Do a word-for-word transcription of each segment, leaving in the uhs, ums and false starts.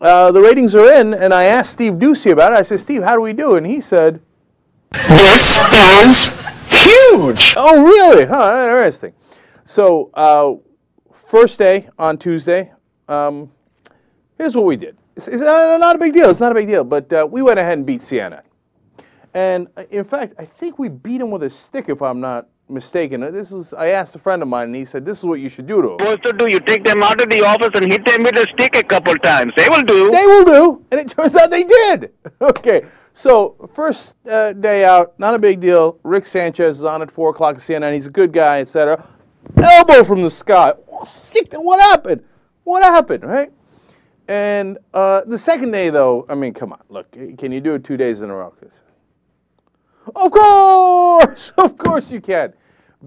uh, the ratings are in, and I asked Steve Ducey about it. I said, Steve, how do we do? And he said, this is huge. Oh, really? Huh, interesting. So, uh, first day on Tuesday, um, here's what we did. It's, it's not a big deal. It's not a big deal. But uh, we went ahead and beat C N N. And, in fact, I think we beat him with a stick, if I'm not mistaken. This is, I asked a friend of mine, and he said, this is what you should do to them. What to do? You take them out of the office and hit them with a stick a couple times. They will do. They will do. And it turns out they did. Okay. So, first uh, day out, not a big deal. Rick Sanchez is on at four o'clock at C N N. He's a good guy, et cetera. Elbow from the sky. What happened? What happened, right? And uh, the second day, though, I mean, come on. Look, can you do it two days in a row? Of course! Of course you can.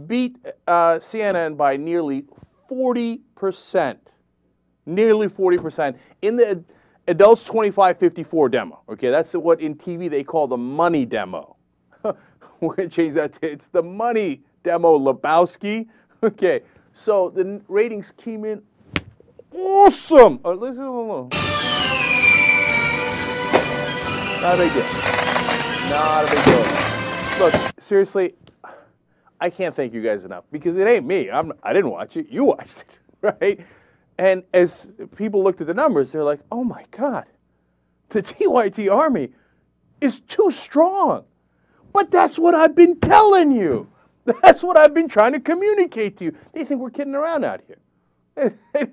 Beat uh, C N N by nearly forty percent. Nearly forty percent. In the adults twenty-five fifty-four demo. Okay, that's what in T V they call the money demo. We're going to change that to it's the money demo, Lebowski. Okay, so the ratings came in awesome. All right, listen a little. Not a big deal. Not a big deal. Look, seriously, I can't thank you guys enough because it ain't me. I'm, I didn't watch it. You watched it, right? And as people looked at the numbers, they're like, oh, my God, the T Y T army is too strong. But that's what I've been telling you. That's what I've been trying to communicate to you. They think we're kidding around out here. You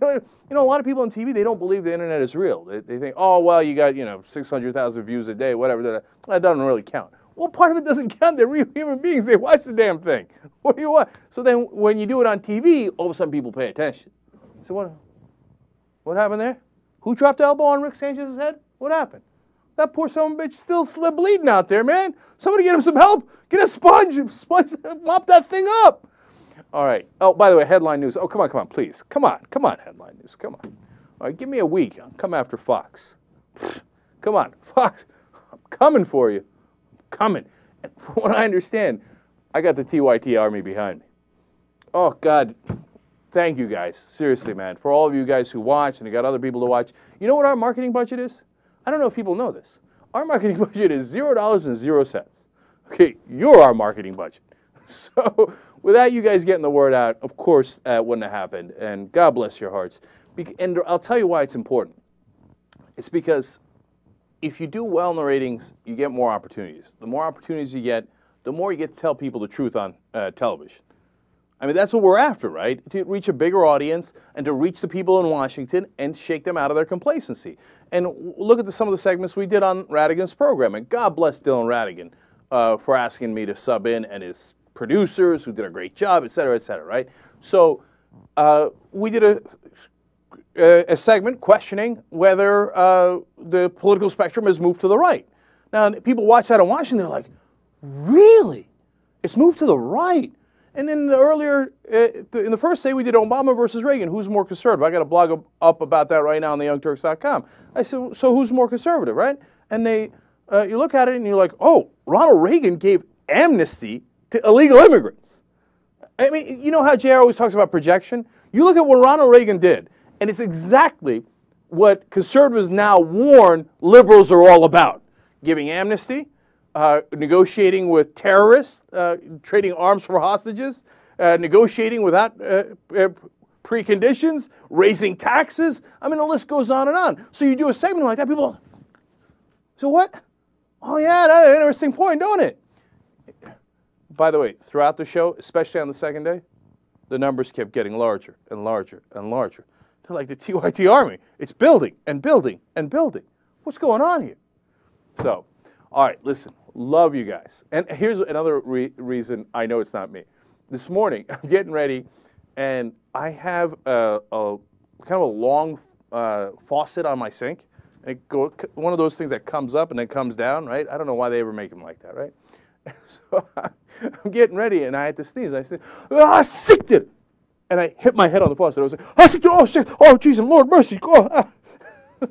know, a lot of people on T V, they don't believe the internet is real. They, they think, oh, well, you got, you know, six hundred thousand views a day, whatever. That, that doesn't really count. Well, part of it doesn't count. They're real human beings. They watch the damn thing. What do you want? So then when you do it on T V, all of a sudden people pay attention. So what, what happened there? Who dropped the elbow on Rick Sanchez's head? What happened? That poor son of a bitch still slid bleeding out there, man. Somebody get him some help. Get a sponge. Sponge. Mop that thing up. All right. Oh, by the way, headline news. Oh, come on, come on, please. Come on. Come on, headline news. Come on. All right, give me a week. I'll come after Fox. Come on, Fox. I'm coming for you. Coming. And from what I understand, I got the T Y T army behind me. Oh, God. Thank you guys. Seriously, man. For all of you guys who watch and you got other people to watch, you know what our marketing budget is? I don't know if people know this. Our marketing budget is zero dollars and zero cents. Okay, you're our marketing budget. So without you guys getting the word out, of course, that wouldn't have happened. And God bless your hearts. And I'll tell you why it's important. It's because if you do well in the ratings, you get more opportunities. The more opportunities you get, the more you get to tell people the truth on uh, television. I mean, that's what we're after, right? To reach a bigger audience and to reach the people in Washington and shake them out of their complacency. And look at the, some of the segments we did on Radigan's program. And God bless Dylan Radigan uh, for asking me to sub in and his producers who did a great job, et cetera, et cetera, right? So uh, we did a... a segment questioning whether uh, the political spectrum has moved to the right. Now, people watch that in Washington, they're like, really? It's moved to the right? And then the earlier, uh, in the first day, we did Obama versus Reagan. Who's more conservative? I got a blog up about that right now on the young turks dot com. I said, so who's more conservative, right? And they, uh, you look at it and you're like, oh, Ronald Reagan gave amnesty to illegal immigrants. I mean, you know how J R always talks about projection? You look at what Ronald Reagan did. And it's exactly what conservatives now warn liberals are all about. Giving amnesty, uh, negotiating with terrorists, uh, trading arms for hostages, uh, negotiating without uh, preconditions, raising taxes. I mean, the list goes on and on. So you do a segment like that, people are, so what? Oh, yeah, that's an interesting point, don't it? By the way, throughout the show, especially on the second day, the numbers kept getting larger and larger and larger. They're like the T Y T army. It's building and building and building. What's going on here? So, all right, listen. Love you guys. And here's another re reason I know it's not me. This morning, I'm getting ready, and I have a, a kind of a long uh, faucet on my sink. It go, one of those things that comes up and then comes down, right? I don't know why they ever make them like that, right? So I'm getting ready, and I had to sneeze. I said, ah, sick it. And I hit my head on the faucet. I was like, oh, shit. Oh, Jesus, Lord, mercy. Oh, ah.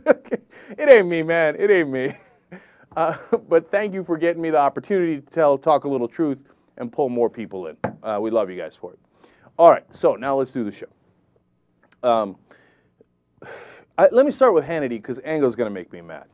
Okay. It ain't me, man. It ain't me. Uh, but thank you for getting me the opportunity to tell, talk a little truth and pull more people in. Uh, we love you guys for it. All right, so now let's do the show. Um, I, let me start with Hannity, because Angle's going to make me mad.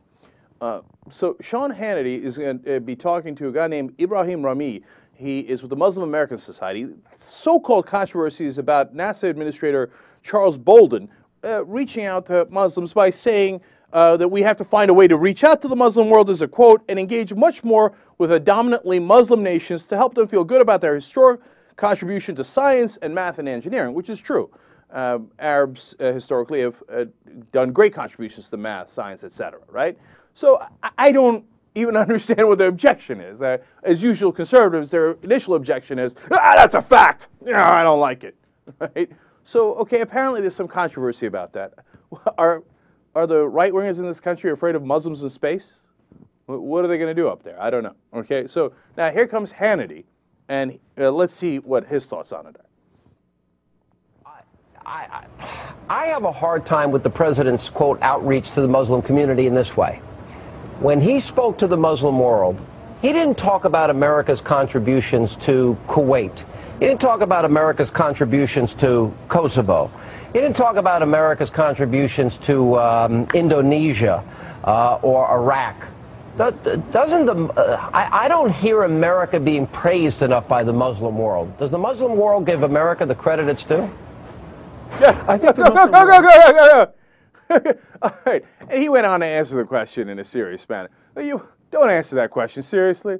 Uh, so Sean Hannity is going to be talking to a guy named Ibrahim Rami. He is with the Muslim American Society. So-called controversies about NASA Administrator Charles Bolden uh, reaching out to Muslims by saying uh, that we have to find a way to reach out to the Muslim world, as a quote, and engage much more with predominantly Muslim nations to help them feel good about their historic contribution to science and math and engineering, which is true. Uh, Arabs uh, historically have uh, done great contributions to math, science, et cetera, right? So I, I don't even understand what their objection is. Uh, as usual, conservatives, their initial objection is, ah, that's a fact. No, I don't like it, right? So, okay, apparently there's some controversy about that. Are, are the right-wingers in this country afraid of Muslims in space? What are they going to do up there? I don't know, okay? So now here comes Hannity, and uh, let's see what his thoughts on it are. I, I have a hard time with the president's, quote, outreach to the Muslim community in this way. When he spoke to the Muslim world, he didn't talk about America's contributions to Kuwait. He didn't talk about America's contributions to Kosovo. He didn't talk about America's contributions to um, Indonesia uh, or Iraq. Doesn't the, uh, I, I don't hear America being praised enough by the Muslim world. Does the Muslim world give America the credit it's due? Yeah, I think. Go, go, go, go, go, go, go. All right, and he went on to answer the question in a serious manner. You don't answer that question seriously.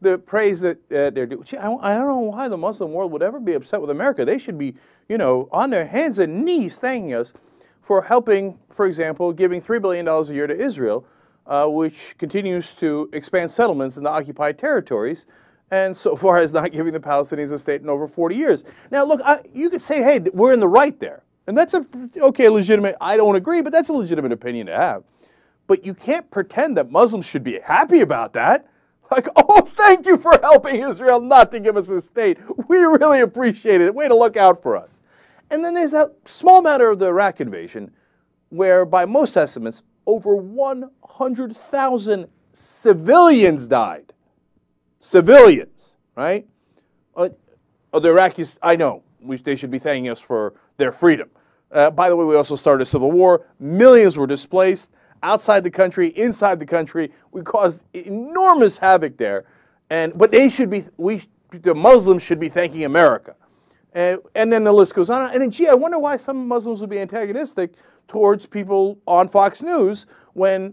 The praise that uh, they're doing. Gee, I, I don't know why the Muslim world would ever be upset with America. They should be, you know, on their hands and knees thanking us for helping, for example, giving three billion dollars a year to Israel, uh, which continues to expand settlements in the occupied territories. And so far as not giving the Palestinians a state in over forty years. Now, look, I, you could say, hey, we're in the right there. And that's a, okay, legitimate, I don't agree, but that's a legitimate opinion to have. But you can't pretend that Muslims should be happy about that. Like, oh, thank you for helping Israel not to give us a state. We really appreciate it. Way to look out for us. And then there's that small matter of the Iraq invasion, where by most estimates, over one hundred thousand civilians died. Civilians, right? Uh, the Iraqis, I know, we, they should be thanking us for their freedom. Uh, by the way, we also started a civil war. Millions were displaced outside the country, inside the country. We caused enormous havoc there. And but they should be, we, the Muslims should be thanking America. And, and then the list goes on. And then, gee, I wonder why some Muslims would be antagonistic towards people on Fox News when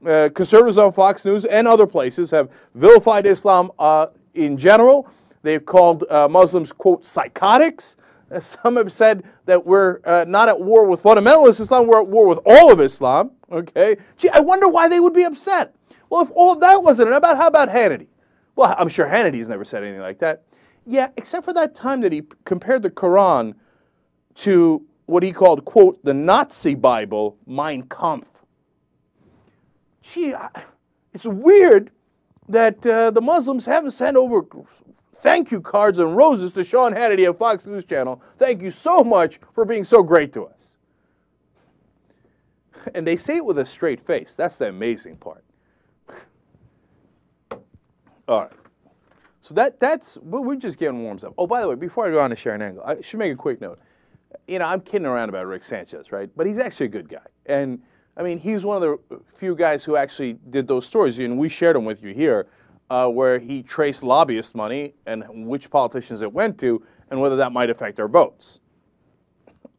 Uh, conservatives on Fox News and other places have vilified Islam uh, in general. They've called uh, Muslims, quote, psychotics. Uh, some have said that we're uh, not at war with fundamentalist Islam, we're at war with all of Islam, okay? Gee, I wonder why they would be upset. Well, if all of that wasn't enough, how about Hannity? Well, I'm sure Hannity's never said anything like that. Yeah, except for that time that he compared the Quran to what he called, quote, the Nazi Bible, Mein Kampf. Gee, it's weird that uh, the Muslims haven't sent over thank you cards and roses to Sean Hannity of Fox News Channel. Thank you so much for being so great to us. And they say it with a straight face. That's the amazing part. All right. So that that's, we're just getting warms up. Oh, by the way, before I go on to Sharron Angle, I should make a quick note. You know, I'm kidding around about Rick Sanchez, right? But he's actually a good guy. And I mean, he's one of the few guys who actually did those stories, and we shared them with you here, uh, where he traced lobbyist money and which politicians it went to and whether that might affect their votes.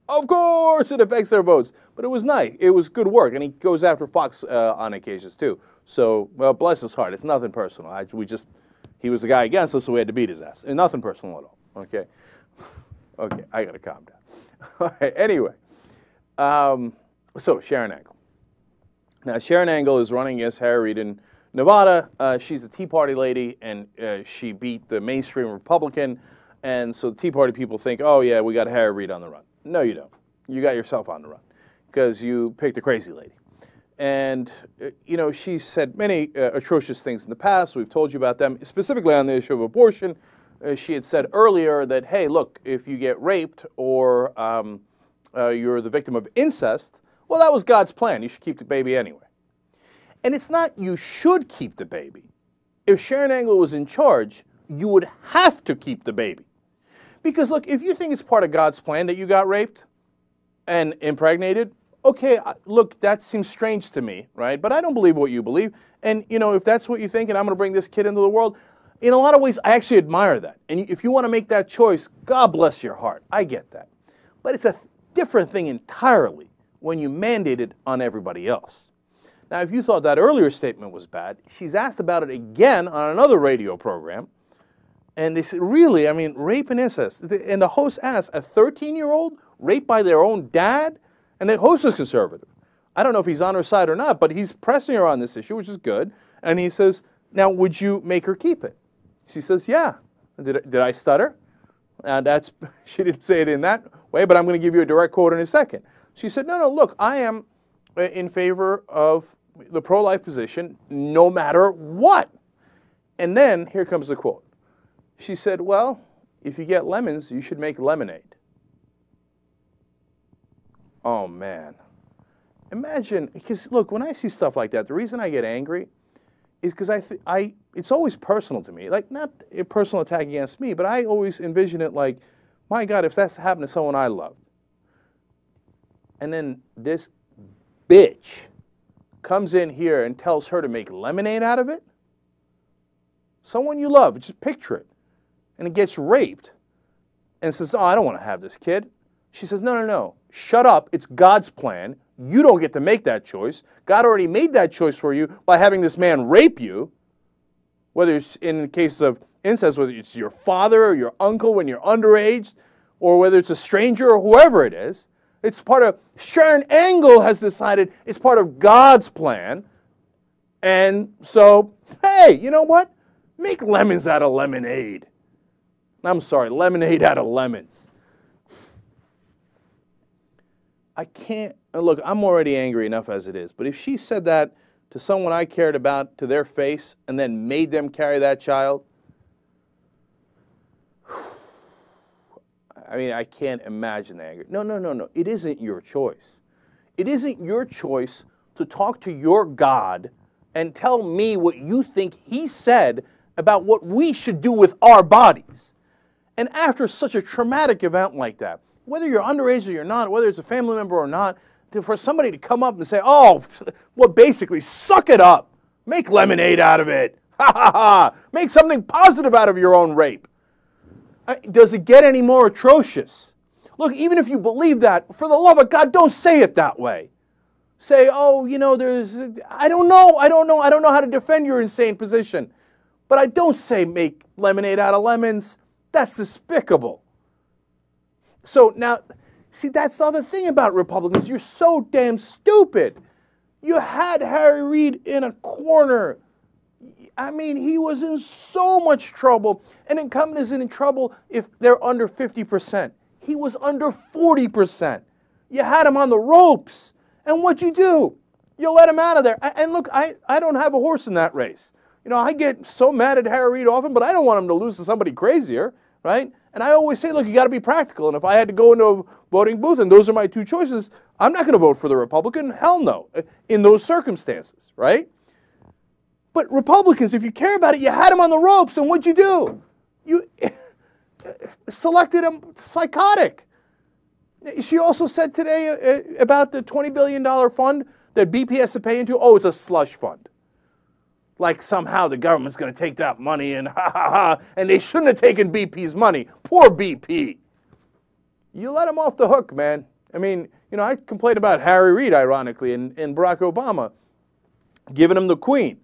Of course it affects their votes, but it was nice. It was good work, and he goes after Fox uh, on occasions, too. So, well, bless his heart. It's nothing personal. I, we just, he was the guy against us, so we had to beat his ass. And nothing personal at all, okay? Okay, I got to calm down. All right, anyway. Um, so, Sharron Angle. Now, Sharron Angle is running against Harry Reid in Nevada. Uh, she's a Tea Party lady, and uh, she beat the mainstream Republican. And so Tea Party people think, oh, yeah, we got Harry Reid on the run. No, you don't. You got yourself on the run because you picked a crazy lady. And, uh, you know, she said many uh, atrocious things in the past. We've told you about them, specifically on the issue of abortion. Uh, she had said earlier that, hey, look, if you get raped or um, uh, you're the victim of incest, well, that was God's plan. You should keep the baby anyway. And it's not you should keep the baby. If Sharron Angle was in charge, you would have to keep the baby. Because, look, if you think it's part of God's plan that you got raped and impregnated, okay, look, that seems strange to me, right? But I don't believe what you believe. And, you know, if that's what you think and I'm going to bring this kid into the world, in a lot of ways, I actually admire that. And if you want to make that choice, God bless your heart. I get that. But it's a different thing entirely when you mandate it on everybody else. Now, if you thought that earlier statement was bad, she's asked about it again on another radio program. And they said, really, I mean, rape and incest. And the host asked, a thirteen-year-old raped by their own dad? And the host is conservative. I don't know if he's on her side or not, but he's pressing her on this issue, which is good. And he says, now, would you make her keep it? She says, yeah. Did, did I stutter? And that's, she didn't say it in that way, but I'm going to give you a direct quote in a second. She said, no, no, look, I am in favor of the pro-life position no matter what. And then here comes the quote. She said, well, if you get lemons, you should make lemonade. Oh, man. Imagine, because, look, when I see stuff like that, the reason I get angry is because I, th I, it's always personal to me. Like, not a personal attack against me, but I always envision it like, my God, if that's happened to someone I loved. And then this bitch comes in here and tells her to make lemonade out of it. Someone you love, just picture it. And it gets raped and says, no, I don't want to have this kid. She says, no, no, no, shut up. It's God's plan. You don't get to make that choice. God already made that choice for you by having this man rape you, whether it's in the case of incest, whether it's your father or your uncle when you're underage, or whether it's a stranger or whoever it is. It's part of, Sharron Angle has decided it's part of God's plan. And so, hey, you know what? Make lemons out of lemonade. I'm sorry, lemonade out of lemons. I can't, look, I'm already angry enough as it is, but if she said that to someone I cared about, to their face, and then made them carry that child, I mean, I can't imagine the anger. No, no, no, no, it isn't your choice. It isn't your choice to talk to your God and tell me what you think he said about what we should do with our bodies. And after such a traumatic event like that, whether you're underage or you're not, whether it's a family member or not, to, for somebody to come up and say, oh, well, basically, suck it up. Make lemonade out of it. Ha, ha, ha. Make something positive out of your own rape. Uh, does it get any more atrocious? Look, even if you believe that, for the love of God, don't say it that way. Say, oh, you know, there's, I don't know, I don't know, I don't know how to defend your insane position. But I don't say make lemonade out of lemons. That's despicable. So now, see, that's the other thing about Republicans. You're so damn stupid. You had Harry Reid in a corner. I mean, he was in so much trouble. An incumbent isn't in trouble if they're under fifty percent. He was under forty percent. You had him on the ropes. And what you do, you let him out of there. And look, I, I don't have a horse in that race. You know, I get so mad at Harry Reid often, but I don't want him to lose to somebody crazier, right? And I always say, look, you got to be practical. And if I had to go into a voting booth and those are my two choices, I'm not going to vote for the Republican. Hell no, in those circumstances, right? But Republicans, if you care about it, you had him on the ropes. And what'd you do? You selected him psychotic. She also said today about the twenty billion dollar fund that B P has to pay into, oh, it's a slush fund. Like somehow the government's going to take that money and ha, ha, ha, and they shouldn't have taken B P's money. Poor B P. You let him off the hook, man. I mean, you know, I complained about Harry Reid, ironically, and, and Barack Obama giving him the queen.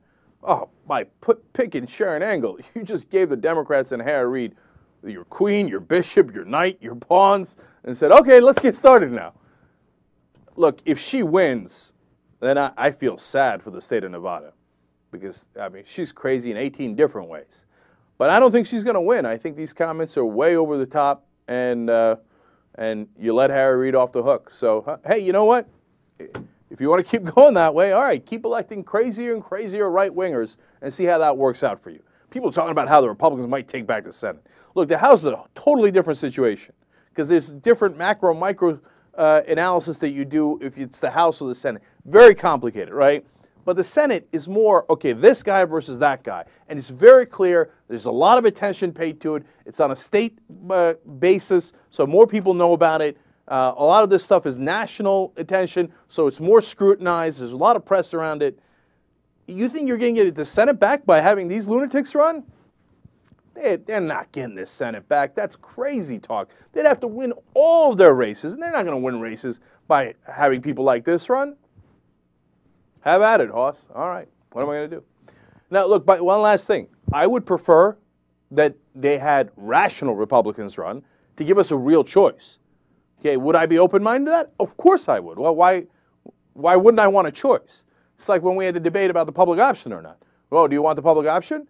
Oh, by put, picking Sharron Angle, you just gave the Democrats and Harry Reid your queen, your bishop, your knight, your pawns, and said, okay, let's get started now. Look, if she wins, then I, I feel sad for the state of Nevada because, I mean, she's crazy in eighteen different ways. But I don't think she's going to win. I think these comments are way over the top, and, uh, and you let Harry Reid off the hook. So, uh, hey, you know what? If you want to keep going that way, all right, keep electing crazier and crazier right-wingers and see how that works out for you. People are talking about how the Republicans might take back the Senate. Look, the House is a totally different situation because there's different macro, micro uh, analysis that you do if it's the House or the Senate. Very complicated, right? But the Senate is more, okay, this guy versus that guy. And it's very clear. There's a lot of attention paid to it. It's on a state uh, basis, so more people know about it. Uh, a lot of this stuff is national attention, so it's more scrutinized. There's a lot of press around it. You think you're going to get the Senate back by having these lunatics run? They, they're not getting the Senate back. That's crazy talk. They'd have to win all of their races, and they're not going to win races by having people like this run. Have at it, Hoss. All right. What am I going to do? Now, look, by, one last thing. I would prefer that they had rational Republicans run to give us a real choice. Okay, would I be open-minded to that? Of course I would. Well, why, why wouldn't I want a choice? It's like when we had the debate about the public option or not. Well, do you want the public option?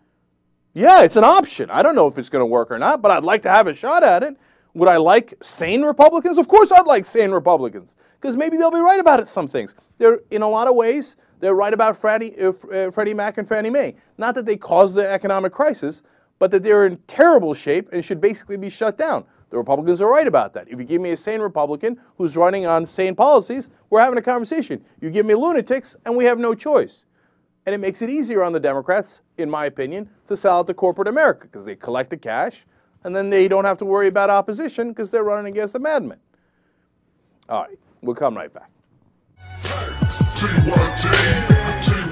Yeah, it's an option. I don't know if it's going to work or not, but I'd like to have a shot at it. Would I like sane Republicans? Of course I'd like sane Republicans, because maybe they'll be right about it, some things. They're, in a lot of ways, they're right about Freddie, uh, uh, Freddie Mac and Fannie Mae. Not that they caused the economic crisis, but that they're in terrible shape and should basically be shut down. The Republicans are right about that. If you give me a sane Republican who's running on sane policies, we're having a conversation. You give me lunatics, and we have no choice. And it makes it easier on the Democrats, in my opinion, to sell out to corporate America, because they collect the cash, and then they don't have to worry about opposition because they're running against the madmen. All right, we'll come right back.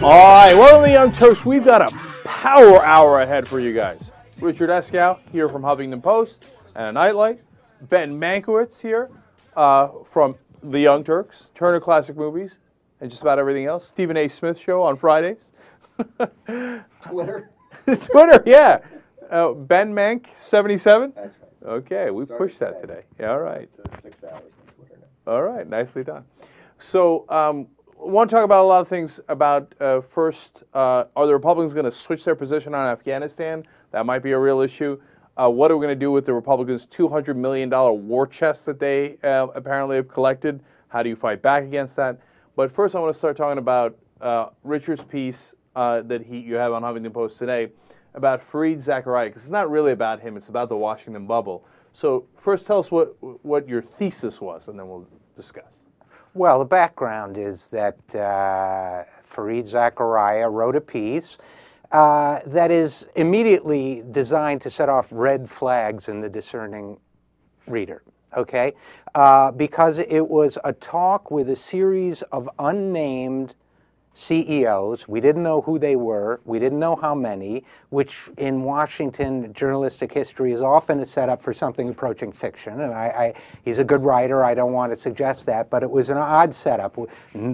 All right, well, on the Young Turks, we've got a power hour ahead for you guys. Richard Eskow here from Huffington Post and a Nightlight. Ben Mankiewicz here uh, from The Young Turks, Turner Classic Movies, and just about everything else. Stephen A. Smith Show on Fridays. Twitter. Twitter, yeah. Uh, Ben Mank, seventy-seven. That's right. Okay, we Started pushed that today. today. Yeah, all right. So six hours on Twitter now. All right, nicely done. So um, I want to talk about a lot of things about, uh, first, uh, are the Republicans going to switch their position on Afghanistan? That might be a real issue. Uh, what are we going to do with the Republicans' two hundred million dollars war chest that they uh, apparently have collected? How do you fight back against that? But first, I want to start talking about uh, Richard's piece uh, that he you have on Huffington Post today about Fareed Zakaria, because it's not really about him. It's about the Washington bubble. So first, tell us what, what your thesis was, and then we'll discuss. Well, the background is that uh, Fareed Zakaria wrote a piece Uh, that is immediately designed to set off red flags in the discerning reader, okay? Uh, because it was a talk with a series of unnamed C E Os. We didn't know who they were. We didn't know how many, which in Washington journalistic history is often a setup for something approaching fiction. And I, I, he's a good writer. I don't want to suggest that, but it was an odd setup.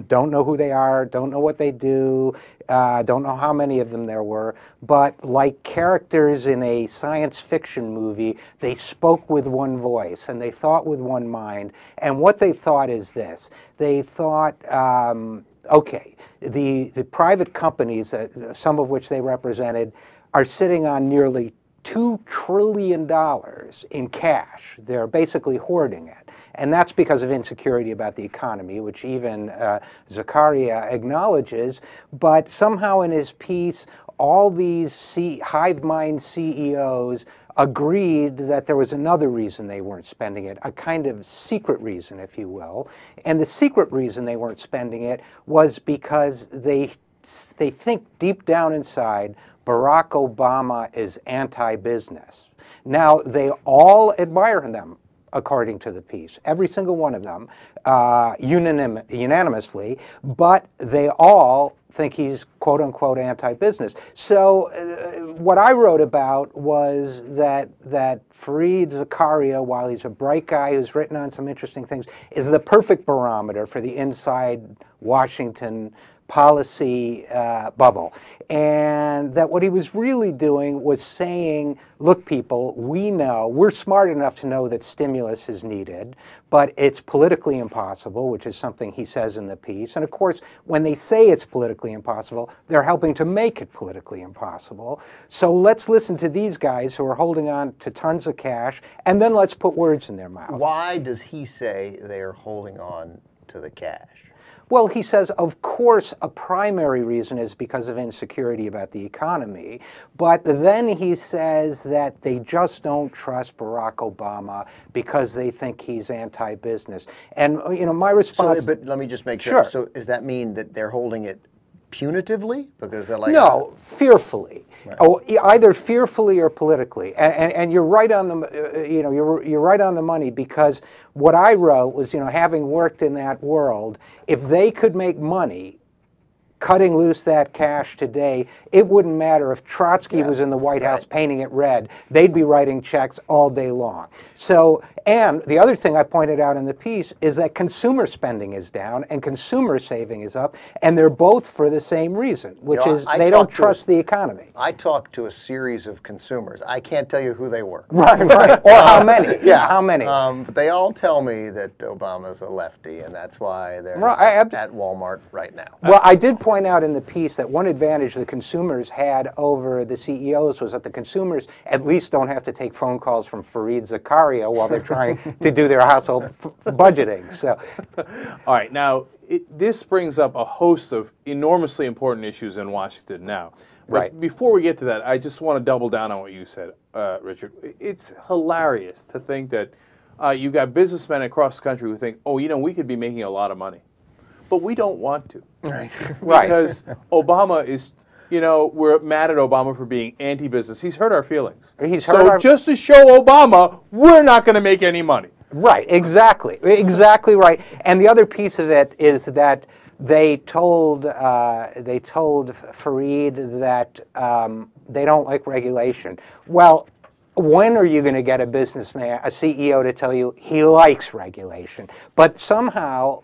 Don't know who they are. Don't know what they do. Uh, don't know how many of them there were. But like characters in a science fiction movie, they spoke with one voice and they thought with one mind. And what they thought is this. They thought, um, okay, the, the private companies, that, some of which they represented, are sitting on nearly two trillion dollars in cash. They're basically hoarding it. And that's because of insecurity about the economy, which even uh, Zakaria acknowledges. But somehow in his piece, all these C hive mind C E Os agreed that there was another reason they weren't spending it, a kind of secret reason, if you will. And the secret reason they weren't spending it was because they, they think deep down inside Barack Obama is anti-business. Now, they all admire him, according to the piece, every single one of them, uh, unanim- unanimously, but they all think he's quote-unquote anti-business. So uh, what I wrote about was that, that Fareed Zakaria, while he's a bright guy who's written on some interesting things, is the perfect barometer for the inside Washington policy uh, bubble. And that what he was really doing was saying, look, people, we know, we're smart enough to know that stimulus is needed, but it's politically impossible, which is something he says in the piece. And of course, when they say it's politically impossible, they're helping to make it politically impossible. So let's listen to these guys who are holding on to tons of cash, and then let's put words in their mouth. Why does he say they're holding on to the cash? Well, he says, of course, a primary reason is because of insecurity about the economy. But then he says that they just don't trust Barack Obama because they think he's anti-business. And, you know, my response... So, but let me just make sure. Sure. So does that mean that they're holding it punitively? Because they're like no, fearfully. Right. Oh, either fearfully or politically. And, and, and you're right on the, you know, you're you're right on the money, because what I wrote was, you know, having worked in that world, if they could make money cutting loose that cash today, it wouldn't matter if Trotsky yeah. was in the White House right. painting it red. They'd be writing checks all day long. So, and the other thing I pointed out in the piece is that consumer spending is down and consumer saving is up, and they're both for the same reason, which you know, is I, I they don't trust a, the economy. I talked to a series of consumers. I can't tell you who they were. Right, right. Or um, how many. Yeah, how many. Um, but they all tell me that Obama's a lefty, and that's why they're right, I, I, at Walmart right now. Well, I did point point out in the piece that one advantage the consumers had over the C E Os was that the consumers at least don't have to take phone calls from Fareed Zakaria while they're trying to do their household budgeting. So, all right, now it, this brings up a host of enormously important issues in Washington now. But right. Before we get to that, I just want to double down on what you said, uh, Richard. It's hilarious to think that uh, you've got businessmen across the country who think, oh, you know, we could be making a lot of money. But we don't want to, right? Because Obama is, you know, we're mad at Obama for being anti-business. He's hurt our feelings. He's hurt so our... just to show Obama, we're not going to make any money. Right, exactly, exactly right. And the other piece of it is that they told uh, they told Fareed that um, they don't like regulation. Well, when are you going to get a businessman, a C E O, to tell you he likes regulation? But somehow,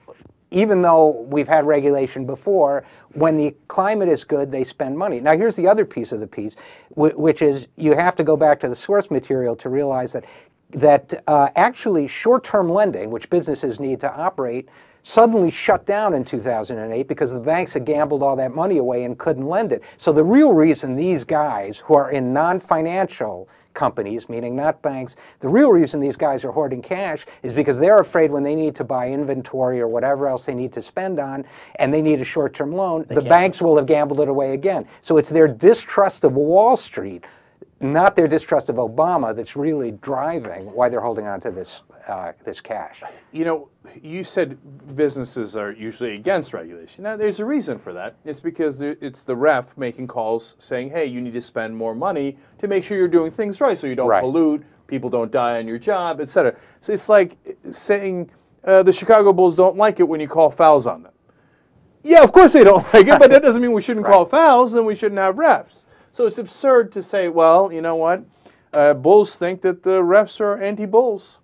even though we've had regulation before, when the climate is good, they spend money. Now, here's the other piece of the piece, which is you have to go back to the source material to realize that, that uh, actually short-term lending, which businesses need to operate, suddenly shut down in two thousand eight because the banks had gambled all that money away and couldn't lend it. So the real reason these guys who are in non-financial companies, meaning not banks, the real reason these guys are hoarding cash is because they're afraid when they need to buy inventory or whatever else they need to spend on, and they need a short-term loan, the banks will have gambled it away again. So it's their distrust of Wall Street, not their distrust of Obama, that's really driving why they're holding on to this uh, this cash. You know, you said businesses are usually against regulation. Now, there's a reason for that. It's because it's the ref making calls saying, hey, you need to spend more money to make sure you're doing things right so you don't right. pollute, people don't die on your job, et cetera. So it's like saying uh, the Chicago Bulls don't like it when you call fouls on them. Yeah, of course they don't like it, but that doesn't mean we shouldn't right. call fouls, then we shouldn't have refs. So it's absurd to say, well, you know what, uh, Bulls think that the refs are anti-Bulls.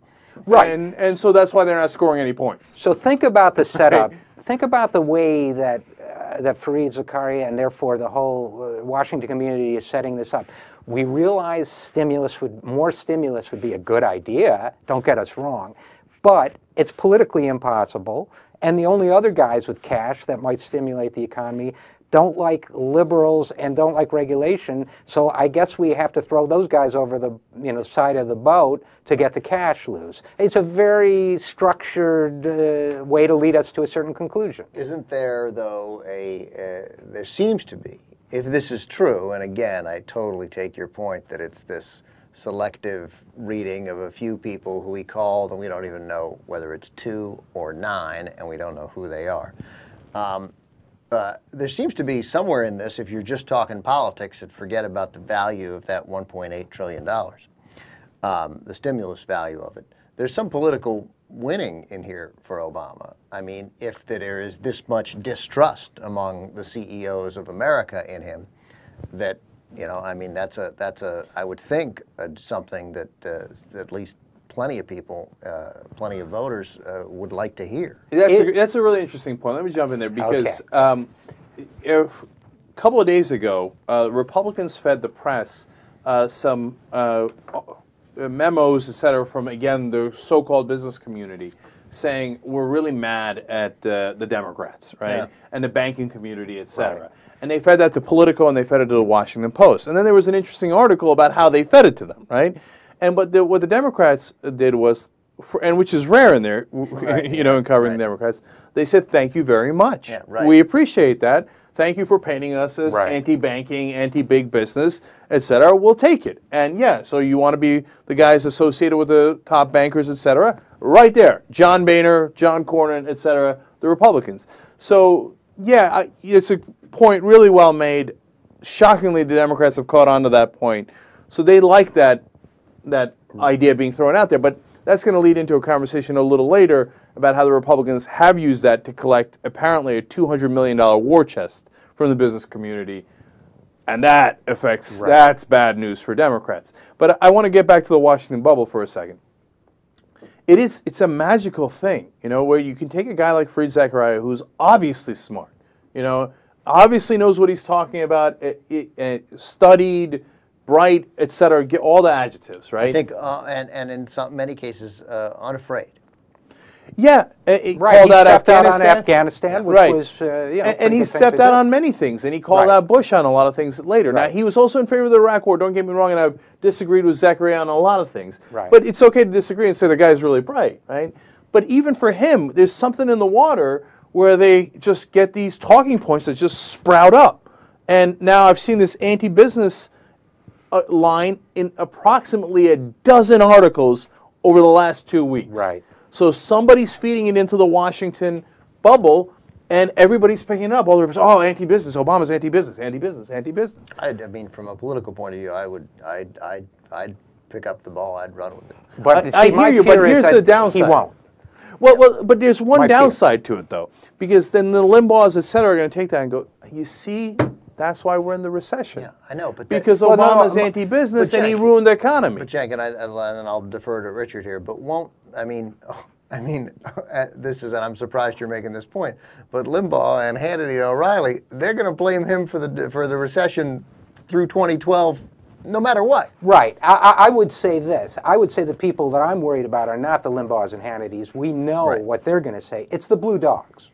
Right. And, and so that's why they're not scoring any points. So think about the setup. Think about the way that, uh, that Fareed Zakaria and therefore the whole uh, Washington community is setting this up. We realize stimulus would, more stimulus would be a good idea, don't get us wrong, but it's politically impossible, and the only other guys with cash that might stimulate the economy don't like liberals and don't like regulation, so I guess we have to throw those guys over the you know side of the boat to get the cash loose. It's a very structured uh, way to lead us to a certain conclusion. Isn't there, though, a uh, there seems to be, if this is true, and again, I totally take your point that it's this selective reading of a few people who we called, and we don't even know whether it's two or nine, and we don't know who they are. Um, Uh, there seems to be somewhere in this, if you're just talking politics, and forget about the value of that one point eight trillion dollars, um, the stimulus value of it. There's some political winning in here for Obama. I mean, if there is this much distrust among the C E Os of America in him, that, you know, I mean, that's a, that's a I would think, uh, something that uh, at least plenty of people, uh, plenty of voters uh, would like to hear. That's, it, a, that's a really interesting point. Let me jump in there because okay. um, if, a couple of days ago, uh, Republicans fed the press uh, some uh, memos, et cetera, from, again, the so-called business community saying we're really mad at uh, the Democrats, right, yeah. and the banking community, et cetera. Right. And they fed that to Politico and they fed it to the Washington Post. And then there was an interesting article about how they fed it to them, right? And but the, what the Democrats did was, for, and which is rare in there, right, you know, in covering right. the Democrats, they said, thank you very much. Yeah, right. We appreciate that. Thank you for painting us as right. anti-banking, anti-big business, et cetera. We'll take it. And yeah, so you want to be the guys associated with the top bankers, et cetera? Right there. John Boehner, John Cornyn, et cetera, the Republicans. So Yeah, it's a point really well made. Shockingly, the Democrats have caught on to that point. So they like that that idea being thrown out there. But that's going to lead into a conversation a little later about how the Republicans have used that to collect apparently a two hundred million dollars war chest from the business community. And that affects, right. That's bad news for Democrats. But I want to get back to the Washington bubble for a second. It is, it's a magical thing, you know, where you can take a guy like Fareed Zakaria, who's obviously smart, you know, obviously knows what he's talking about, it, it, it studied, bright, et cetera, get all the adjectives, right? I think, uh, and, and in some, many cases, uh, unafraid. Yeah, it, right. Called he out stepped Afghanistan. out on Afghanistan, which right. was, uh, you know, and, and he stepped out on many things, and he called right. out Bush on a lot of things later. Right. Now, he was also in favor of the Iraq War, don't get me wrong, and I've disagreed with Zakaria on a lot of things. Right. But it's okay to disagree and say the guy's really bright, right? But even for him, there's something in the water where they just get these talking points that just sprout up. And now I've seen this anti-business uh, line in approximately a dozen articles over the last two weeks. Right. So somebody's feeding it into the Washington bubble, and everybody's picking it up. All the reports, oh, anti-business. Obama's anti-business. Anti-business. Anti-business. I mean, from a political point of view, I would, I'd, I'd, I'd pick up the ball. I'd run with it. But I, see, I hear you. But here's the downside. He won't. Well, well, but there's one my downside fear. to it, though, because then the Limbaughs, et cetera, are going to take that and go, you see, that's why we're in the recession. Yeah, I know, but because that, Obama's well, no, anti-business and Jack, he ruined the economy. But Jack, and I, and I'll defer to Richard here, but won't. I mean, I mean, this is, and I'm surprised you're making this point, but Limbaugh and Hannity and O'Reilly, they're going to blame him for the for the recession through twenty twelve, no matter what. Right. I, I would say this. I would say the people that I'm worried about are not the Limbaughs and Hannitys. We know right. what they're going to say. It's the Blue Dogs.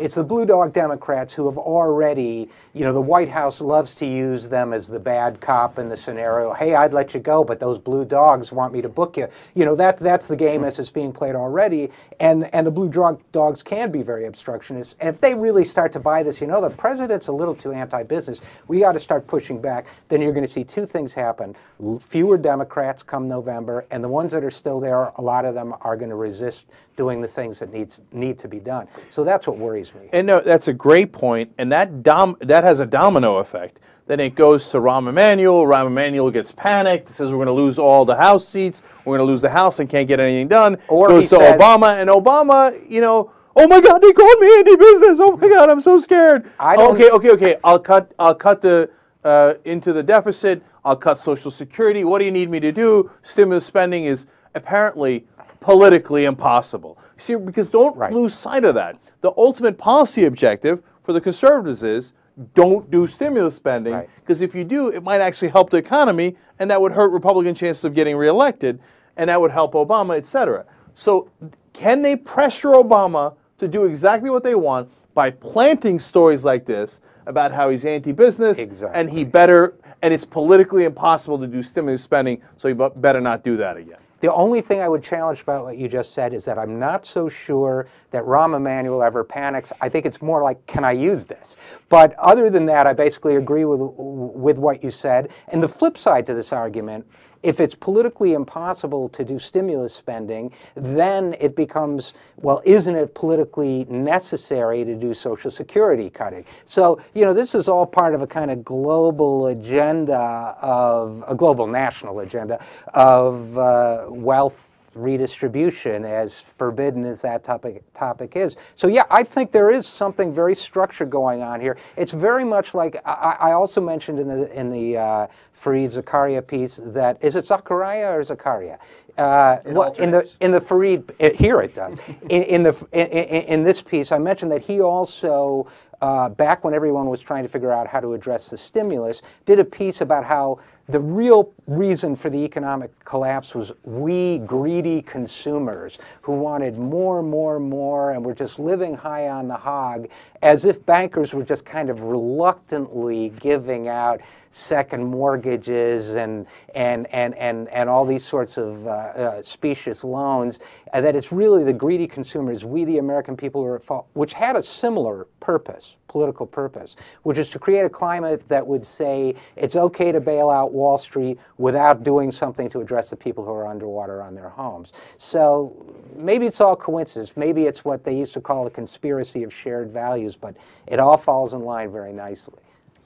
It's the Blue Dog Democrats who have already, you know, the White House loves to use them as the bad cop in the scenario. Hey, I'd let you go, but those Blue Dogs want me to book you. You know, that, that's the game as it's being played already. And, and the Blue Dog Dogs can be very obstructionist. And if they really start to buy this, you know, the president's a little too anti-business. We got to start pushing back. Then you're going to see two things happen. Fewer Democrats come November, and the ones that are still there, a lot of them are going to resist doing the things that needs, need to be done. So that's what worries me. And no, that's a great point, and that dom that has a domino effect. Then it goes to Rahm Emanuel. Rahm Emanuel gets panicked, says we're going to lose all the House seats, we're going to lose the House and can't get anything done. Or goes to says, Obama, and Obama, you know, oh my God, they called me anti-business. Oh my God, I'm so scared. I don't okay, okay, okay. I'll cut. I'll cut the uh, into the deficit. I'll cut Social Security. What do you need me to do? Stimulus spending is apparently politically impossible. See, because don't right. lose sight of that. The ultimate policy objective for the conservatives is don't do stimulus spending, because right. if you do, it might actually help the economy, and that would hurt Republican chances of getting reelected, and that would help Obama, et cetera. So can they pressure Obama to do exactly what they want by planting stories like this about how he's anti-business, exactly. and he better, and it's politically impossible to do stimulus spending, so he better not do that again? The only thing I would challenge about what you just said is that I'm not so sure that Rahm Emanuel ever panics. I think it's more like, can I use this? But other than that, I basically agree with, with what you said. And the flip side to this argument, if it's politically impossible to do stimulus spending, then it becomes, well, isn't it politically necessary to do Social Security cutting? So, you know, this is all part of a kind of global agenda of, a global national agenda of uh, wealth redistribution, as forbidden as that topic topic is. So yeah, I think there is something very structured going on here. It's very much like I, I also mentioned in the in the uh, Fareed Zakaria piece that is it Zakaria or Zakaria? Uh, well, in the in the Fareed it, here it does. in, in the in, in this piece, I mentioned that he also. Uh, back when everyone was trying to figure out how to address the stimulus, did a piece about how the real reason for the economic collapse was we greedy consumers who wanted more, more, more, and were just living high on the hog, as if bankers were just kind of reluctantly giving out second mortgages and and and and and all these sorts of uh, uh, specious loans. Uh, that it's really the greedy consumers, we the American people, are at fault, which had a similar purpose, political purpose, which is to create a climate that would say it's okay to bail out Wall Street without doing something to address the people who are underwater on their homes. So maybe it's all coincidence. Maybe it's what they used to call a conspiracy of shared values, but it all falls in line very nicely.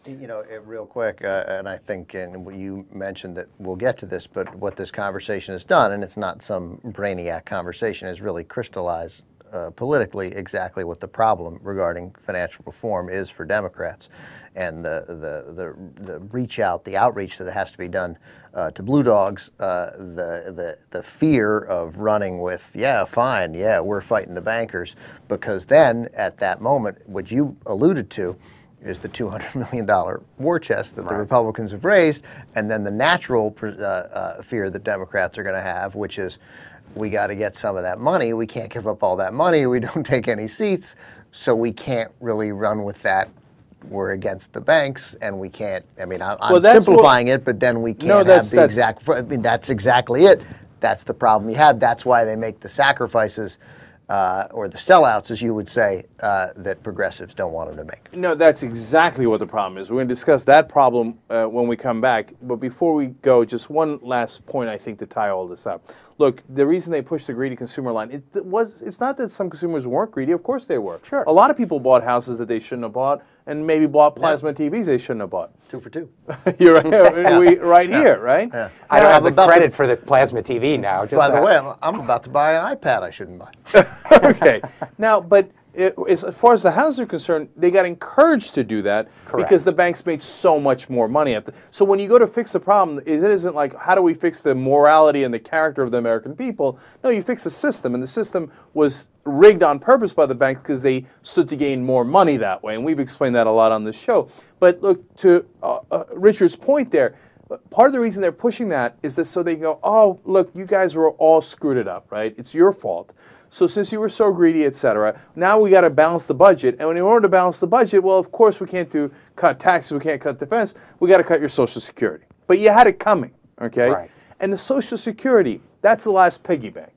You know, real quick, uh, and I think, and you mentioned that we'll get to this, but what this conversation has done, and it's not some brainiac conversation, is really crystallized uh, politically exactly what the problem regarding financial reform is for Democrats, and the the the, the reach out, the outreach that has to be done uh, to Blue Dogs, uh, the the the fear of running with, yeah, fine, yeah, we're fighting the bankers, because then at that moment, what you alluded to, is the two hundred million dollar war chest that right. the Republicans have raised, and then the natural uh, uh, fear that Democrats are going to have, which is, we got to get some of that money. We can't give up all that money. We don't take any seats, so we can't really run with that. We're against the banks, and we can't. I mean, I, I'm well, simplifying what, it, but then we can't no, that's, have the that's, exact. I mean, that's exactly it. That's the problem you have. That's why they make the sacrifices. Uh, or the sellouts, as you would say, uh, that progressives don't want them to make. No, that's exactly what the problem is. We're going to discuss that problem uh, when we come back. But before we go, just one last point, I think, to tie all this up. Look, the reason they pushed the greedy consumer line, it was, it's not that some consumers weren't greedy. Of course they were. Sure. A lot of people bought houses that they shouldn't have bought, and maybe bought plasma yeah. T Vs they shouldn't have bought. Two for two. You're right, yeah. we, right yeah. here, right? Yeah. I don't uh, have the credit to, for the plasma T V now. Just by the way, I'm about to buy an iPad I shouldn't buy. Okay. Now, but it, as far as the houses are concerned, they got encouraged to do that Correct. because the banks made so much more money. After. So when you go to fix the problem, it isn't like, how do we fix the morality and the character of the American people? No, you fix the system, and the system was rigged on purpose by the banks because they stood to gain more money that way, and we've explained that a lot on this show. But look, to uh, uh, Richard's point there, part of the reason they're pushing that is that so they go, oh, look, you guys were all screwed it up, right? It's your fault. So since you were so greedy, et cetera, now we got to balance the budget. And in order to balance the budget, well, of course, we can't do cut taxes, we can't cut defense, we got to cut your Social Security. But you had it coming, okay? Right. And the Social Security, that's the last piggy bank.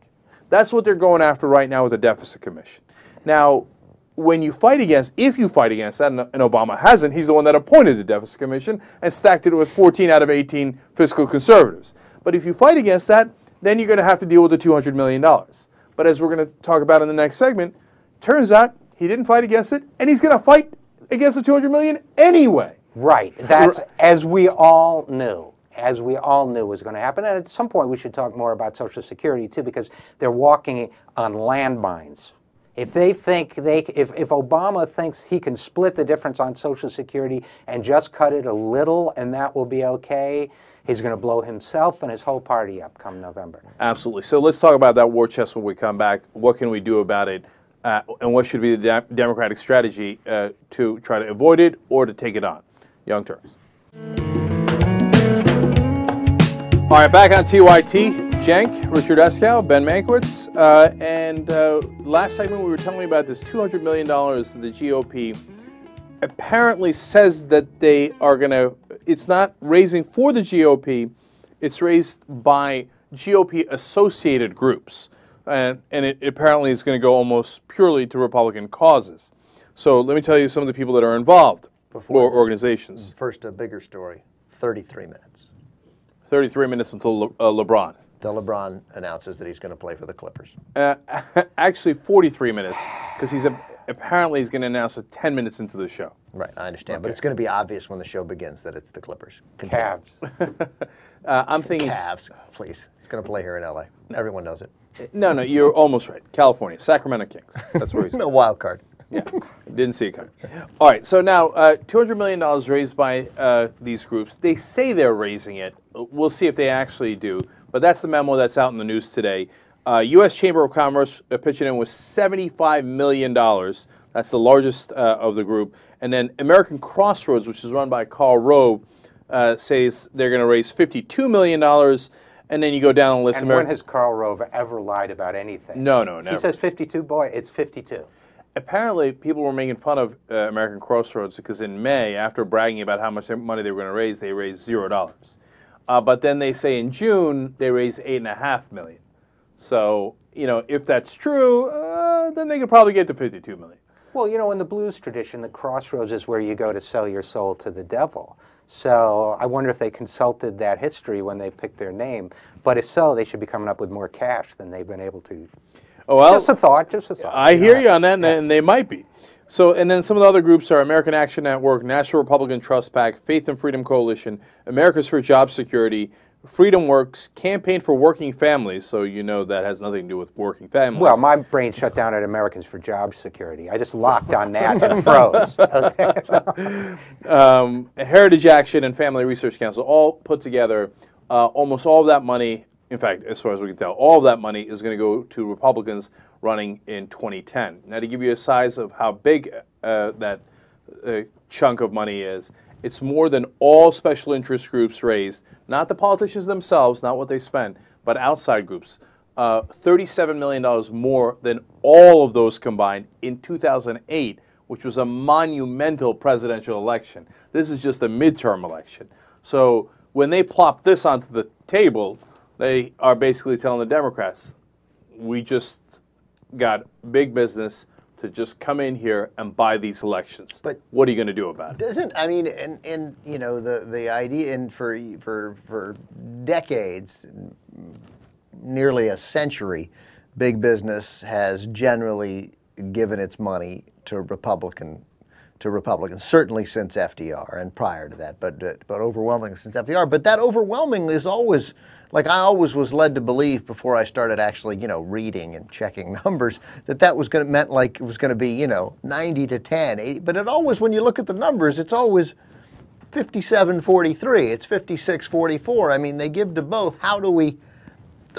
That's what they're going after right now with the Deficit Commission. Now, when you fight against, if you fight against that, and Obama hasn't, he's the one that appointed the Deficit Commission and stacked it with fourteen out of eighteen fiscal conservatives. But if you fight against that, then you're going to have to deal with the two hundred million dollars. But as we're going to talk about in the next segment, turns out he didn't fight against it, and he's going to fight against the two hundred million dollars anyway. Right. That's, as we all knew. as we all knew was going to happen. And at some point, we should talk more about Social Security, too, because they're walking on landmines. If they think they, if, if Obama thinks he can split the difference on Social Security and just cut it a little and that will be okay, he's going to blow himself and his whole party up come November. Absolutely. So let's talk about that war chest when we come back. What can we do about it? Uh, and what should be the de- Democratic strategy uh, to try to avoid it or to take it on? Young Turks. All right, back on T Y T, Cenk, Richard Eskow, Ben Mankiewicz, uh, and uh, last segment we were telling you about this two hundred million dollars that the G O P apparently says that they are going to, it's not raising for the G O P, it's raised by G O P-associated groups, and, and it apparently is going to go almost purely to Republican causes. So let me tell you some of the people that are involved, Before or organizations. First, a bigger story, thirty-three minutes. thirty-three minutes until Le- uh, LeBron. Until LeBron announces that he's going to play for the Clippers. Uh, actually, forty-three minutes, because he's a, apparently he's going to announce it ten minutes into the show. Right, I understand, okay. But it's going to be obvious when the show begins that it's the Clippers. Cavs. uh, I'm thinking Cavs. Please, he's going to play here in L A. Everyone knows it. No, no, you're almost right. California, Sacramento Kings. That's where he's. A wild card. Yeah, didn't see it coming. All right, so now uh, two hundred million dollars raised by uh, these groups. They say they're raising it. We'll see if they actually do. But that's the memo that's out in the news today. Uh, U S Chamber of Commerce uh, pitching in with seventy-five million dollars. That's the largest uh, of the group. And then American Crossroads, which is run by Karl Rove, uh, says they're going to raise fifty-two million dollars. And then you go down and list. And Ameri- when has Karl Rove ever lied about anything? No, no, never. He says fifty-two, boy, it's fifty-two. Apparently, people were making fun of uh, American Crossroads because in May, after bragging about how much money they were going to raise, they raised zero dollars. Uh, but then they say in June they raised eight and a half million. So you know, if that's true, uh, then they could probably get to fifty-two million. Well, you know, in the blues tradition, the crossroads is where you go to sell your soul to the devil. So I wonder if they consulted that history when they picked their name. But if so, they should be coming up with more cash than they've been able to. Oh, well, just a thought, just a thought. I hear know. you on that, and, yeah. and they might be. So, and then some of the other groups are American Action Network, National Republican Trust PAC, Faith and Freedom Coalition, Americans for Job Security, Freedom Works, Campaign for Working Families, so you know that has nothing to do with working families. Well, my brain shut down at Americans for Job Security. I just locked on that and froze. Okay. um, Heritage Action and Family Research Council all put together uh, almost all of that money. In fact, as far as we can tell, all of that money is going to go to Republicans running in twenty ten. Now, to give you a size of how big uh, that uh, chunk of money is, it's more than all special interest groups raised, not the politicians themselves, not what they spend, but outside groups. Uh, thirty-seven million dollars more than all of those combined in two thousand eight, which was a monumental presidential election. This is just a midterm election. So when they plop this onto the table, they are basically telling the Democrats, we just got big business to just come in here and buy these elections. But what are you going to do about it? Doesn't, I mean, and, and you know, the, the idea, and for, for, for decades, nearly a century, big business has generally given its money to Republican, to Republicans, certainly since F D R and prior to that, but, but overwhelmingly since F D R. But that overwhelmingly is always, like I always was led to believe before I started actually, you know, reading and checking numbers, that that was going to meant like it was going to be, you know, ninety to ten, eighty, but it always, when you look at the numbers, it's always fifty-seven forty-three, it's fifty-six forty-four. I mean, they give to both. How do we,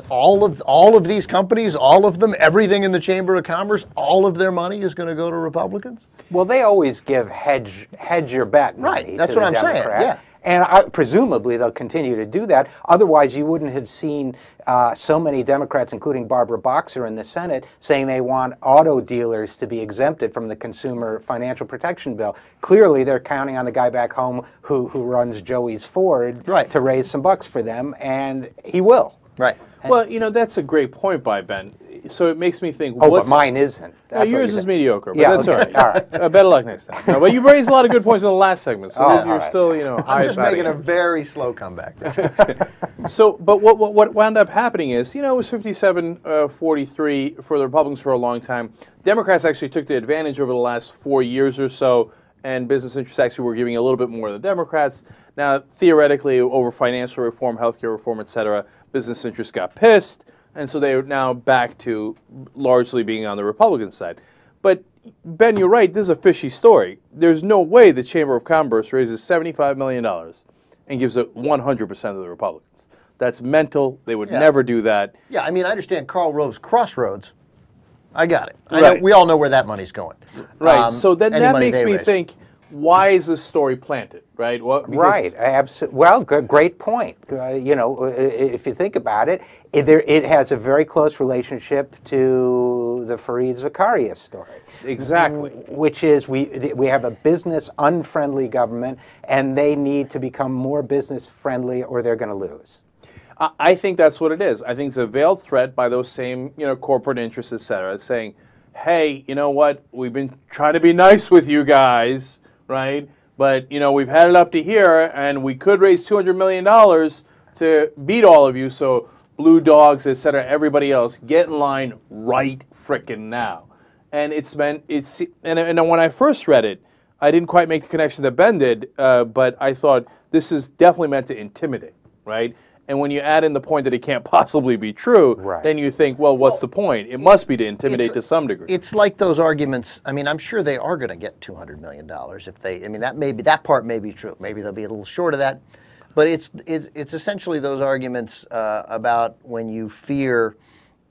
all of, all of these companies, all of them, everything in the Chamber of Commerce, all of their money is going to go to Republicans? Well, they always give hedge, hedge your bet money. Right, that's what I'm saying, yeah. And I, presumably they'll continue to do that. Otherwise, you wouldn't have seen uh, so many Democrats, including Barbara Boxer in the Senate, saying they want auto dealers to be exempted from the Consumer Financial Protection Bill. Clearly, they're counting on the guy back home who, who runs Joey's Ford right. to raise some bucks for them, and he will. Right. And well, you know, that's a great point by Ben. So it makes me think. Oh, what's, but mine isn't. No, yours is mediocre. But yeah, that's okay. all right. all right. Uh, better luck next time. No, but you raised a lot of good points in the last segment, so oh, you're right. still, you know. I'm just making a very slow comeback. So, but what, what what wound up happening is, you know, it was fifty-seven forty-three uh, for the Republicans for a long time. Democrats actually took the advantage over the last four years or so, and business interests actually were giving a little bit more to the Democrats. Now, theoretically, over financial reform, healthcare reform, et cetera, business interests got pissed. And so they are now back to largely being on the Republican side. But, Ben, you're right. This is a fishy story. There's no way the Chamber of Commerce raises seventy-five million dollars and gives it one hundred percent of the Republicans. That's mental. They would yeah. never do that. Yeah, I mean, I understand Karl Rove's Crossroads. I got it. I right. know, we all know where that money's going. Right. Um, so then that makes me raise. think, why is this story planted, right? Well, right. Absolutely. Well, good, great point. Uh, you know, if you think about it, it, there, it has a very close relationship to the Fareed Zakaria story. Exactly. Which is we we have a business-unfriendly government, and they need to become more business-friendly or they're going to lose. I, I think that's what it is. I think it's a veiled threat by those same, you know, corporate interests, et cetera, saying, hey, you know what, we've been trying to be nice with you guys, right? But, you know, we've had it up to here, and we could raise two hundred million dollars to beat all of you, so Blue Dogs, et cetera, everybody else, get in line right frickin' now. And it's been, it's, and, and when I first read it, I didn't quite make the connection that Ben did, uh, but I thought this is definitely meant to intimidate, right? And when you add in the point that it can't possibly be true, right. then you think, well, what's well, the point? It must be to intimidate to some degree. It's like those arguments. I mean, I'm sure they are going to get two hundred million dollars if they, I mean, that may be, that part may be true. Maybe they'll be a little short of that. But it's, it, it's essentially those arguments uh, about when you fear,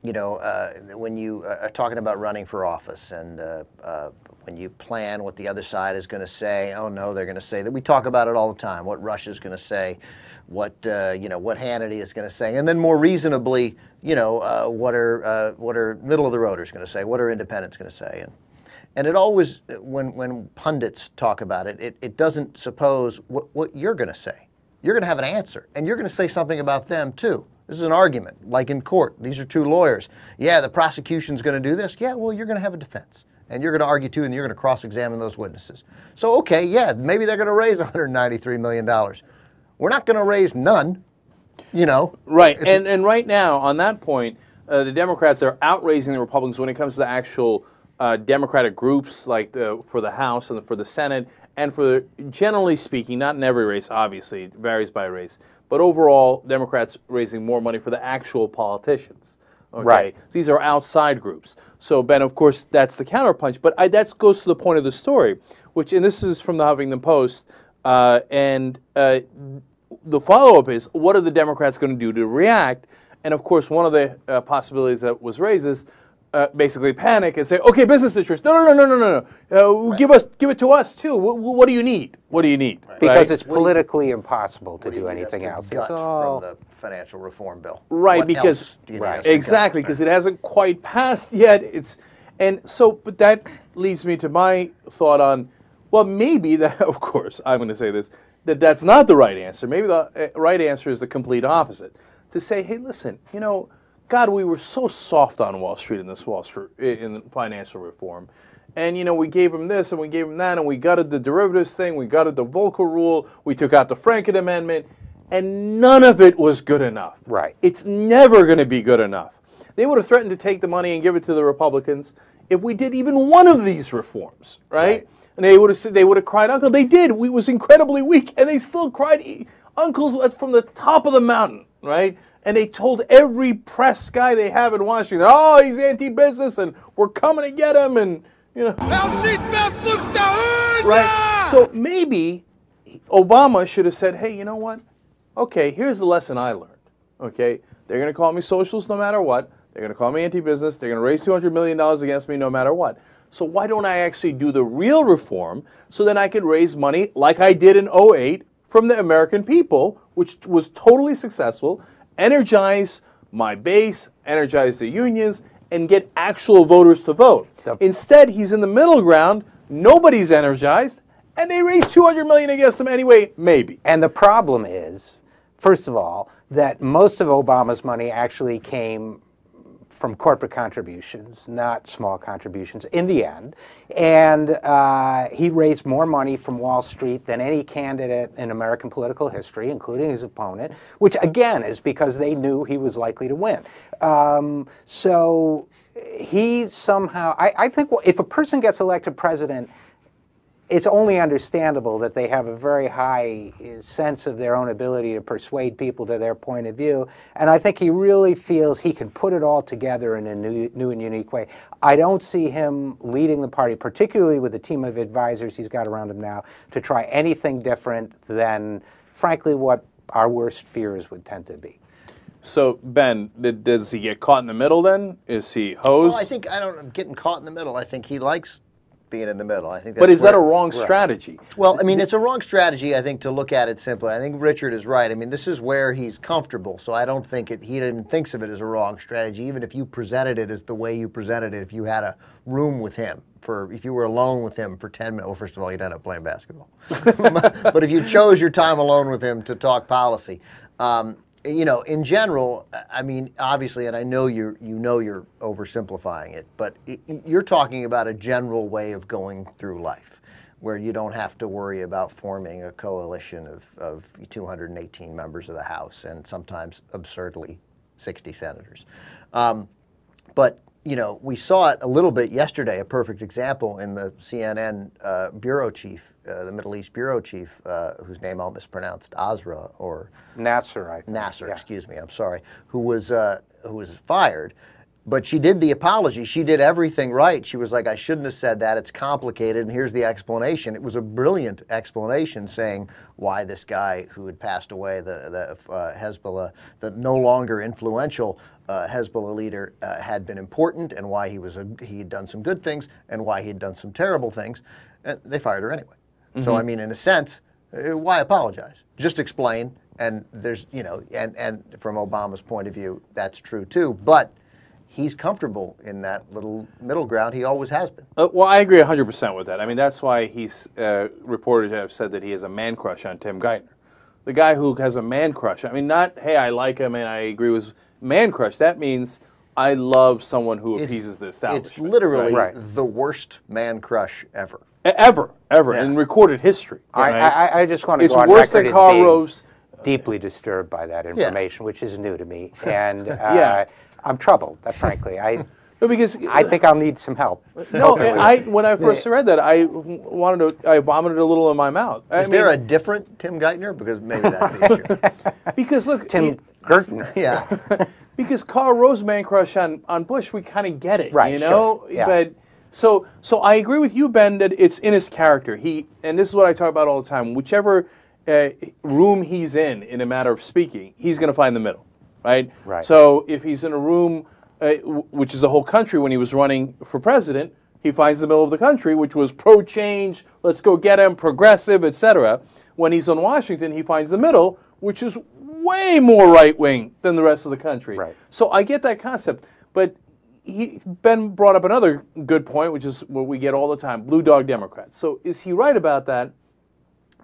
you know, uh, when you are talking about running for office and uh, uh, when you plan what the other side is going to say. Oh, no, they're going to say that. We talk about it all the time, what Russia's going to say. What uh, you know, what Hannity is going to say, and then more reasonably, you know, uh, what are uh, what are middle of the roaders going to say? What are independents going to say? And and it always, when when pundits talk about it, it, it doesn't suppose what what you're going to say. You're going to have an answer, and you're going to say something about them too. This is an argument, like in court. These are two lawyers. Yeah, the prosecution's going to do this. Yeah, well, you're going to have a defense. And you're going to argue too, and you're going to cross-examine those witnesses. So, okay, yeah, maybe they're going to raise one hundred ninety-three million dollars. We're not going to raise none, you know. Right, and, and right now, on that point, uh, the Democrats are outraising the Republicans when it comes to the actual uh, Democratic groups, like the, for the House and for the Senate, and for, the, generally speaking, not in every race, obviously, it varies by race, but overall, Democrats raising more money for the actual politicians. Okay. Right. These are outside groups. So, Ben, of course, that's the counterpunch. But I, that goes to the point of the story, which, and this is from the Huffington Post, uh, and uh, the follow-up is, what are the Democrats going to do to react? And, of course, one of the uh, possibilities that was raised is uh, basically panic and say, okay, business interests, no, no, no, no, no, no, no. Uh, right. Give us, give it to us, too. What, what do you need? What do you need? Right. Because right? it's politically impossible to do, do anything to else. It's all... from the financial reform bill. Right, what because right. exactly, because right. it hasn't quite passed yet. It's and so, but that leads me to my thought on, well, maybe that. Of course, I'm going to say this that that's not the right answer. Maybe the right answer is the complete opposite. To say, hey, listen, you know, God, we were so soft on Wall Street in this Wall Street in financial reform. And, you know, we gave him this and we gave him that and we gutted the derivatives thing, we gutted the Volcker rule, we took out the Franken Amendment, and none of it was good enough. Right. It's never going to be good enough. They would have threatened to take the money and give it to the Republicans if we did even one of these reforms, right? right. And they would have said, they would have cried, Uncle, they did. We was incredibly weak, and they still cried, Uncle, from the top of the mountain, right? And they told every press guy they have in Washington, oh, he's anti-business, and we're coming to get him, and... You know. Right. So maybe Obama should have said, hey, you know what? Okay, here's the lesson I learned. Okay, they're going to call me socialist no matter what. They're going to call me anti-business. They're going to raise two hundred million dollars against me no matter what. So why don't I actually do the real reform so then I could raise money like I did in oh eight from the American people, which was totally successful, energize my base, energize the unions, and get actual voters to vote. Instead, he's in the middle ground, nobody's energized, and they raise two hundred million dollars against him anyway, maybe. And the problem is, first of all, that most of Obama's money actually came from corporate contributions, not small contributions, in the end. And uh, he raised more money from Wall Street than any candidate in American political history, including his opponent, which, again, is because they knew he was likely to win. Um, so he somehow, I, I think well, if a person gets elected president, it's only understandable that they have a very high sense of their own ability to persuade people to their point of view. And I think he really feels he can put it all together in a new, new and unique way. I don't see him leading the party, particularly with the team of advisors he's got around him now, to try anything different than, frankly, what our worst fears would tend to be. So, Ben, did, does he get caught in the middle then? Is he hosed? Well, I think, I don't know, getting caught in the middle, I think he likes... being in the middle. I think that's But is that a wrong strategy? Well, I mean, it's a wrong strategy, I think, to look at it simply. I think Richard is right. I mean, this is where he's comfortable, so I don't think it, he even thinks of it as a wrong strategy, even if you presented it as the way you presented it, if you had a room with him, for if you were alone with him for ten minutes. Well, first of all, you'd end up playing basketball. But if you chose your time alone with him to talk policy, um, you know, in general, I mean, obviously, and I know you're, you know you're oversimplifying it, but it, you're talking about a general way of going through life where you don't have to worry about forming a coalition of, of two hundred eighteen members of the House and sometimes, absurdly, sixty senators. Um, but, you know, we saw it a little bit yesterday, a perfect example in the C N N uh, bureau chief, uh, the Middle East bureau chief, uh, whose name I'll mispronounce, Azra or... Nasser, I think. Nasser, yeah. excuse me, I'm sorry, who was, uh, who was fired. But she did the apology. She did everything right. She was like, I shouldn't have said that. It's complicated, and here's the explanation. It was a brilliant explanation saying why this guy who had passed away, the, the uh, Hezbollah, the no longer influential... Uh, Hezbollah leader uh, had been important, and why he was a, he had done some good things, and why he had done some terrible things, and they fired her anyway. Mm-hmm. So I mean, in a sense, uh, why apologize? Just explain, and there's you know, and and from Obama's point of view, that's true too. But he's comfortable in that little middle ground. He always has been. Uh, well, I agree one hundred percent with that. I mean, that's why he's uh, reported to have said that he has a man crush on Tim Geithner, the guy who has a man crush. I mean, not hey, I like him and I agree with. Man crush. That means I love someone who appeases it's, the establishment. It's literally right. the worst man crush ever. Ever, ever, yeah. in recorded history. Right? I, I, I just want to it's go on record as being Karl Rove's, deeply disturbed by that information, yeah. which is new to me. And uh, yeah. I'm troubled, frankly. I, no, because, I think I'll need some help. No, I, when I first read that, I wanted to, I vomited a little in my mouth. I is mean, there a different Tim Geithner? Because maybe that's the issue. Because look, Tim it, Gertner. Yeah. Because Karl Rove's man crush on, on Bush, we kind of get it, right, you know? Sure. Yeah. But so so I agree with you, Ben, that it's in his character. He and this is what I talk about all the time. Whichever uh, room he's in, in a matter of speaking, he's going to find the middle, right? Right. So if he's in a room, uh, which is the whole country when he was running for president, he finds the middle of the country, which was pro-change, let's go get him, progressive, et cetera. When he's in Washington, he finds the middle, which is way more right-wing than the rest of the country. Right. So I get that concept. But he, Ben brought up another good point, which is what we get all the time, blue dog Democrats. So is he right about that?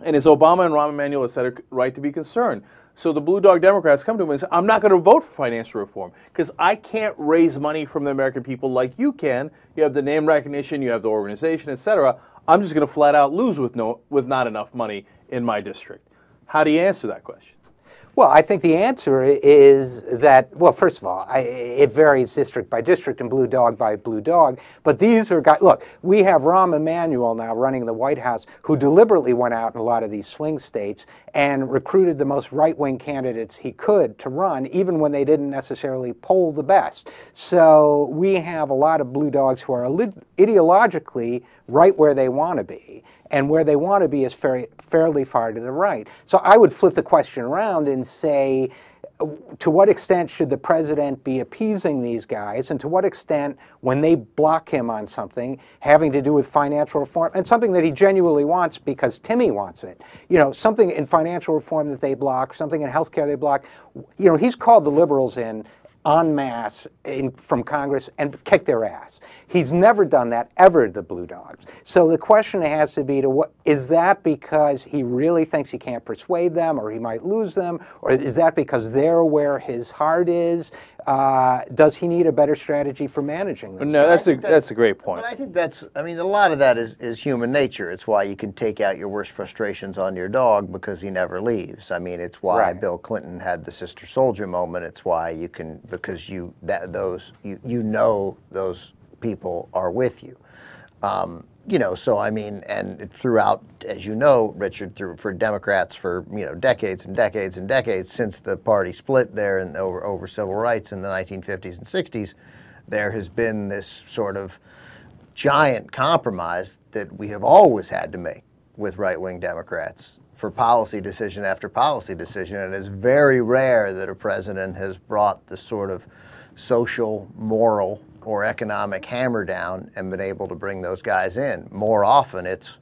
And is Obama and Rahm Emanuel, et cetera, right to be concerned? So the blue dog Democrats come to him and say, I'm not going to vote for financial reform because I can't raise money from the American people like you can. You have the name recognition, you have the organization, et cetera. I'm just going to flat out lose with, no, with not enough money in my district. How do you answer that question? Well, I think the answer is that, well, first of all, I, it varies district by district and blue dog by blue dog. But these are guys, look, we have Rahm Emanuel now running the White House who deliberately went out in a lot of these swing states and recruited the most right-wing candidates he could to run, even when they didn't necessarily poll the best. So we have a lot of blue dogs who are ideologically right where they want to be. And where they want to be is fairly, fairly far to the right. So I would flip the question around and say, to what extent should the president be appeasing these guys, and to what extent, when they block him on something having to do with financial reform, and something that he genuinely wants because Timmy wants it, you know, something in financial reform that they block, something in healthcare they block, you know, he's called the liberals in en masse in, from Congress and kick their ass. He's never done that, ever, the blue dogs. So the question has to be, to what, is that because he really thinks he can't persuade them or he might lose them? Or is that because they're where his heart is? Uh, does he need a better strategy for managing this? No, that's a, that's, that's a great point. But I think that's, I mean, a lot of that is, is human nature. It's why you can take out your worst frustrations on your dog because he never leaves. I mean, it's why right. Bill Clinton had the sister soldier moment. It's why you can, because you, that, those, you, you know those people are with you. Um, you know, so I mean, and throughout, as you know, Richard, through, for Democrats for, you know, decades and decades and decades since the party split there and over, over civil rights in the nineteen fifties and sixties, there has been this sort of giant compromise that we have always had to make with right-wing Democrats for policy decision after policy decision. And it's very rare that a president has brought the sort of social, moral, or economic hammer down and been able to bring those guys in. More often it's,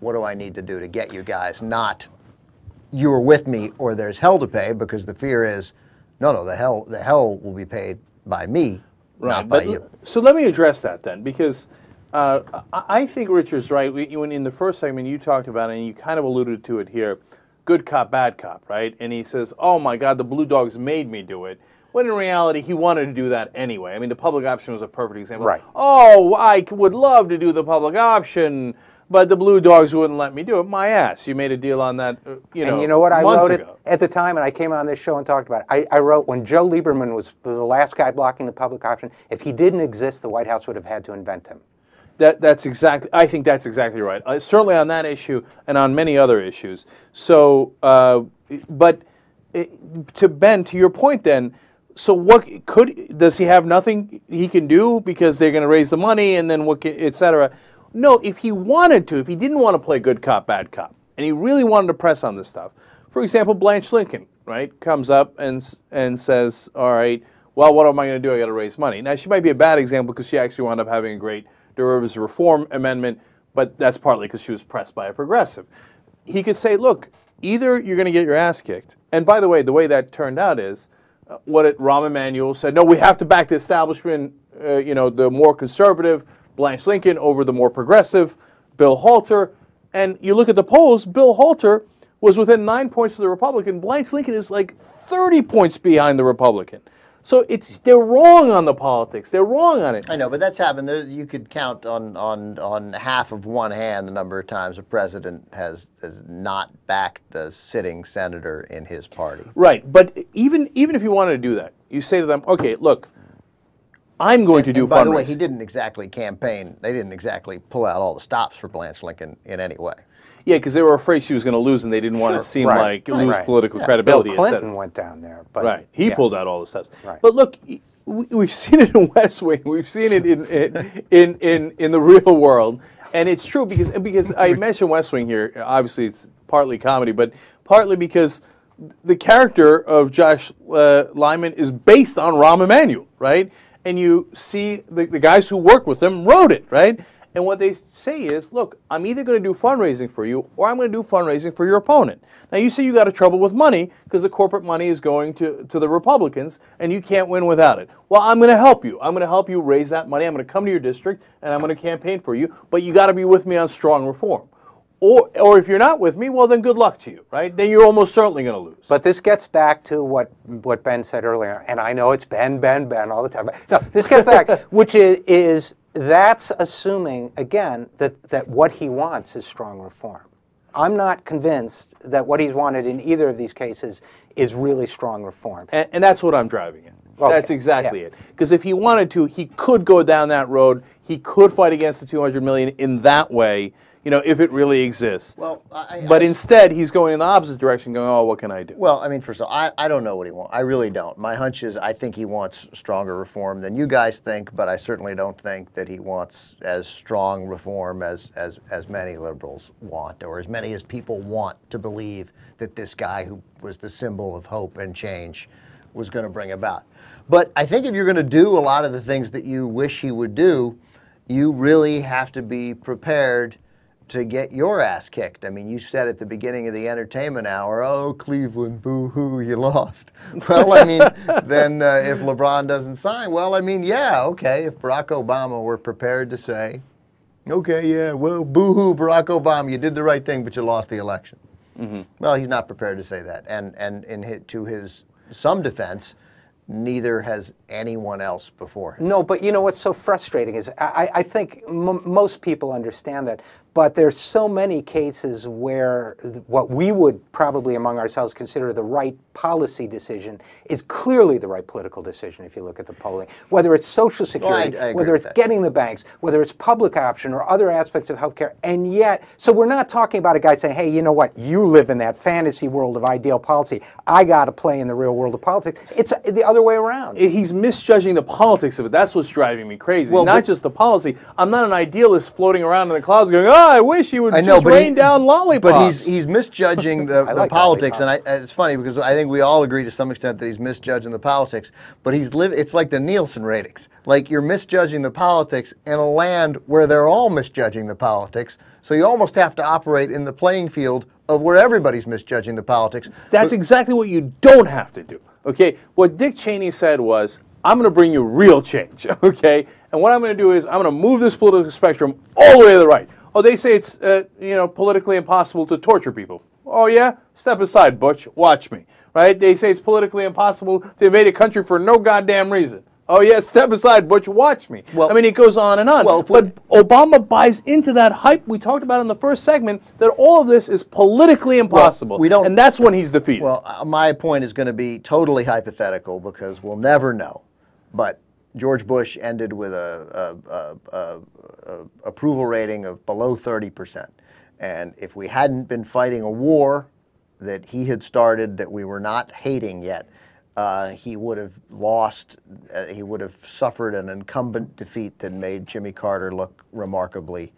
what do I need to do to get you guys? Not, you're with me or there's hell to pay, because the fear is, no, no, the hell, the hell will be paid by me, right, not by you. So let me address that then, because uh, I think Richard's right. When in the first segment you talked about it, and you kind of alluded to it here, good cop, bad cop, right? And he says, oh my God, the blue dogs made me do it. When in reality, he wanted to do that anyway. I mean, the public option was a perfect example. Right. Oh, I would love to do the public option, but the blue dogs wouldn't let me do it. My ass, you made a deal on that, you know, and you know what I wrote it at the time, and I came on this show and talked about it. I, I wrote, when Joe Lieberman was the last guy blocking the public option, if he didn't exist, the White House would have had to invent him. That, that's exactly, I think that's exactly right. Uh, certainly on that issue and on many other issues. So, uh, but it, to Ben, to your point then, so what could, does he have nothing he can do because they're going to raise the money and then what, et cetera? No, if he wanted to, if he didn't want to play good cop, bad cop, and he really wanted to press on this stuff, for example, Blanche Lincoln, right, comes up and and says, all right, well, what am I going to do? I got to raise money. Now, she might be a bad example because she actually wound up having a great derivatives reform amendment, but that's partly because she was pressed by a progressive. He could say, look, either you're going to get your ass kicked, and by the way, the way that turned out is, Uh, what it, Rahm Emanuel said, no, we have to back the establishment, uh, you know, the more conservative Blanche Lincoln over the more progressive Bill Halter. And you look at the polls, Bill Halter was within nine points of the Republican. Blanche Lincoln is like thirty points behind the Republican. So it's they're wrong on the politics. They're wrong on it. I know, but that's happened. There, you could count on, on, on half of one hand the number of times a president has, has not backed the sitting senator in his party. Right, but even even if you wanted to do that, you say to them, okay, look, I'm going and, to do and by fundraising. By the way, he didn't exactly campaign. They didn't exactly pull out all the stops for Blanche Lincoln in any way. Yeah, because they were afraid she was going to lose, and they didn't want sure, to seem right, like right, lose right. political yeah, credibility. Bill Clinton went down there, but right, he yeah. pulled out all the steps. Right. But look, we, we've seen it in West Wing, we've seen it in in, in in in the real world, and it's true because because I mentioned West Wing here. Obviously, it's partly comedy, but partly because the character of Josh uh, Lyman is based on Rahm Emanuel, right? And you see the, the guys who worked with him wrote it, right? And what they say is, look, I'm either going to do fundraising for you or I'm going to do fundraising for your opponent. Now, you say you got a trouble with money because the corporate money is going to, to the Republicans and you can't win without it. Well, I'm going to help you. I'm going to help you raise that money. I'm going to come to your district and I'm going to campaign for you, but you got to be with me on strong reform. Or, or if you're not with me, well, then good luck to you, right? Then you're almost certainly going to lose. But this gets back to what what Ben said earlier, and I know it's Ben, Ben, Ben all the time. No, this gets back, which is... is that's assuming, again, that, that what he wants is strong reform. I'm not convinced that what he's wanted in either of these cases is really strong reform. And, and that's what I'm driving at. Okay. That's exactly yeah. it. Because if he wanted to, he could go down that road. He could fight against the two hundred million dollars in that way, you know, if it really exists. Well, I, I, but I, instead, he's going in the opposite direction, going, oh, what can I do? Well, I mean, first of all, I, I don't know what he wants. I really don't. My hunch is I think he wants stronger reform than you guys think, but I certainly don't think that he wants as strong reform as, as, as many liberals want, or as many as people want to believe that this guy who was the symbol of hope and change was going to bring about. But I think if you're going to do a lot of the things that you wish he would do, you really have to be prepared to get your ass kicked. I mean, you said at the beginning of the entertainment hour, oh, Cleveland, boo-hoo, you lost. Well, I mean, then uh, if LeBron doesn't sign, well, I mean, yeah, okay, if Barack Obama were prepared to say, okay, yeah, well, boo-hoo, Barack Obama, you did the right thing, but you lost the election. Mm-hmm. Well, he's not prepared to say that. And, and in his, to his some defense, neither has anyone else before him. No, but you know what's so frustrating is I, I think m most people understand that, but there's so many cases where what we would probably among ourselves consider the right policy decision is clearly the right political decision if you look at the polling. Whether it's Social Security, well, I, I whether it's getting the banks, whether it's public option or other aspects of healthcare, and yet, so we're not talking about a guy saying, hey, you know what, you live in that fantasy world of ideal policy. I got to play in the real world of politics. It's the other way around. He's misjudging the politics of it. That's what's driving me crazy. Well, not just the policy. I'm not an idealist floating around in the clouds going, oh, I wish he would I know, just rain he, down lollipops. But he's, he's misjudging the, the like politics. And I, it's funny because I think we all agree to some extent that he's misjudging the politics. But he's live, it's like the Nielsen ratings. Like you're misjudging the politics in a land where they're all misjudging the politics. So you almost have to operate in the playing field of where everybody's misjudging the politics. That's but, exactly what you don't have to do. Okay, what Dick Cheney said was, I'm going to bring you real change, okay? And what I'm going to do is I'm going to move this political spectrum all the way to the right. Oh, they say it's, uh, you know, politically impossible to torture people. Oh, yeah? Step aside, Butch. Watch me, right? They say it's politically impossible to invade a country for no goddamn reason. Oh, yeah? Step aside, Butch. Watch me. Well, I mean, it goes on and on. Well, but Obama buys into that hype we talked about in the first segment that all of this is politically impossible. Well, we don't, and that's when he's defeated. Well, uh, my point is going to be totally hypothetical because we'll never know. But George Bush ended with a, a, a, a, a approval rating of below thirty percent. And if we hadn't been fighting a war that he had started that we were not hating yet, uh, he would have lost, uh, he would have suffered an incumbent defeat that made Jimmy Carter look remarkably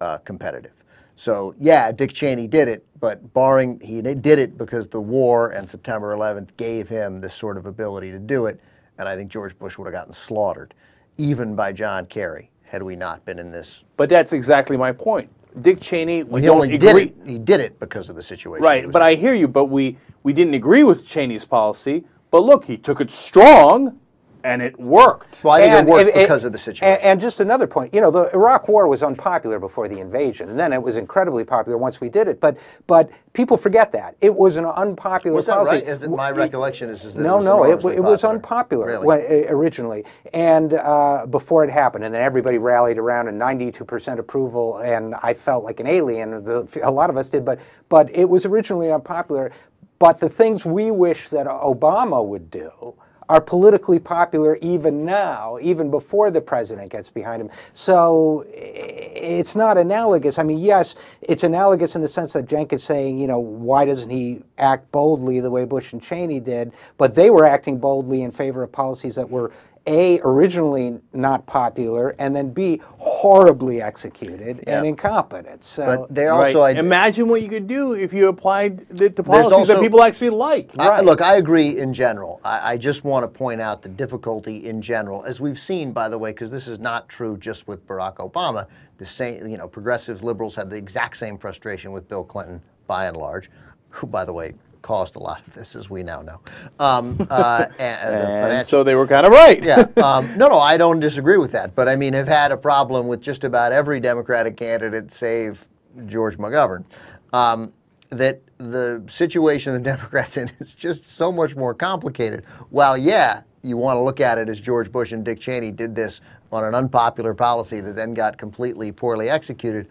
uh, competitive. So, yeah, Dick Cheney did it, but barring, he did it because the war and September eleventh gave him this sort of ability to do it. And I think George Bush would have gotten slaughtered, even by John Kerry, had we not been in this. But that's exactly my point. Dick Cheney, we well, he don't only agree. Did it. He did it because of the situation. Right, but in. I hear you, but we, we didn't agree with Cheney's policy. But look, he took it strong, And it worked. Well, I think and, it worked and, because and, of the situation. And, and just another point, you know, the Iraq War was unpopular before the invasion, and then it was incredibly popular once we did it. But but people forget that it was an unpopular was policy. That right? Is it my it, recollection is, is that no, it was no, it, it was unpopular really? when, uh, originally, and uh, before it happened, and then everybody rallied around and ninety-two percent approval, and I felt like an alien. The, a lot of us did, but but it was originally unpopular. But the things we wish that Obama would do are politically popular even now, even before the president gets behind him. So it's not analogous. I mean, yes, it's analogous in the sense that Cenk is saying, you know, why doesn't he act boldly the way Bush and Cheney did? But they were acting boldly in favor of policies that were, A, originally not popular, and then B, horribly executed yep. and incompetent. So, but they also right. imagine what you could do if you applied it to policies also, that people actually like. I, right. Look, I agree in general. I, I just want to point out the difficulty in general, as we've seen, by the way, because this is not true just with Barack Obama. The same, you know, progressive liberals have the exact same frustration with Bill Clinton, by and large, who, by the way, caused a lot of this, as we now know. Um, uh, and, and the so they were kind of right. yeah. Um, no, no, I don't disagree with that. But I mean, I've had a problem with just about every Democratic candidate, save George McGovern. Um, that the situation the Democrats in is just so much more complicated. While, yeah, you want to look at it as George Bush and Dick Cheney did this on an unpopular policy that then got completely poorly executed,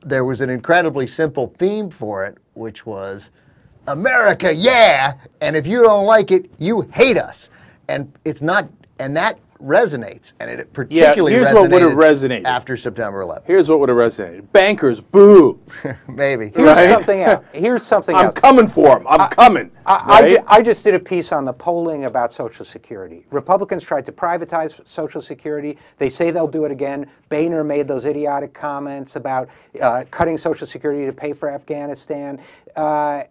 there was an incredibly simple theme for it, which was America, yeah, and if you don't like it, you hate us. And it's not, and that resonates, and it particularly yeah, here's what would have resonated after September eleventh. Here's what would have resonated. Bankers, boo. Maybe. Here's right? something else. Here's something I'm else. coming for them. I'm I, coming. I, right? I, I just did a piece on the polling about Social Security. Republicans tried to privatize Social Security. They say they'll do it again. Boehner made those idiotic comments about uh, cutting Social Security to pay for Afghanistan. Uh,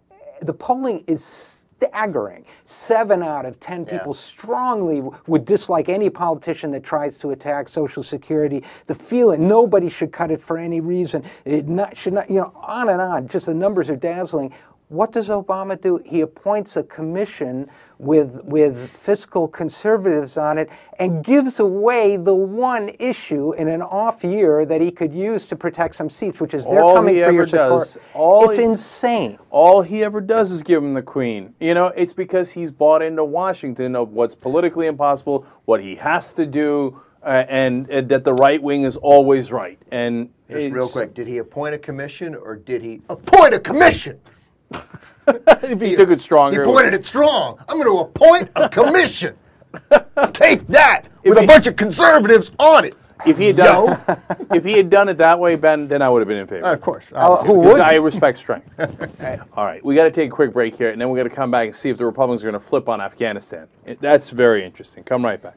The polling is staggering. Seven out of ten people yeah. strongly would dislike any politician that tries to attack Social Security. The feeling nobody should cut it for any reason. It not, should not, you know, on and on. Just the numbers are dazzling. What does Obama do? He appoints a commission with with fiscal conservatives on it and gives away the one issue in an off year that he could use to protect some seats, which is they're all coming he for ever your support. Does, all it's he, insane. All he ever does is give him the queen. You know, it's because he's bought into Washington of what's politically impossible, what he has to do, uh, and, and that the right wing is always right. And just real quick, did he appoint a commission or did he appoint a commission? If he, he took it stronger. He pointed it strong. I'm going to appoint a commission. Take that if with he, a bunch of conservatives on it. If he had done, Yo. if he had done it that way, Ben, then I would have been in favor. Uh, of course, uh, who would? I respect strength. All right, we got to take a quick break here, and then we got to come back and see if the Republicans are going to flip on Afghanistan. That's very interesting. Come right back.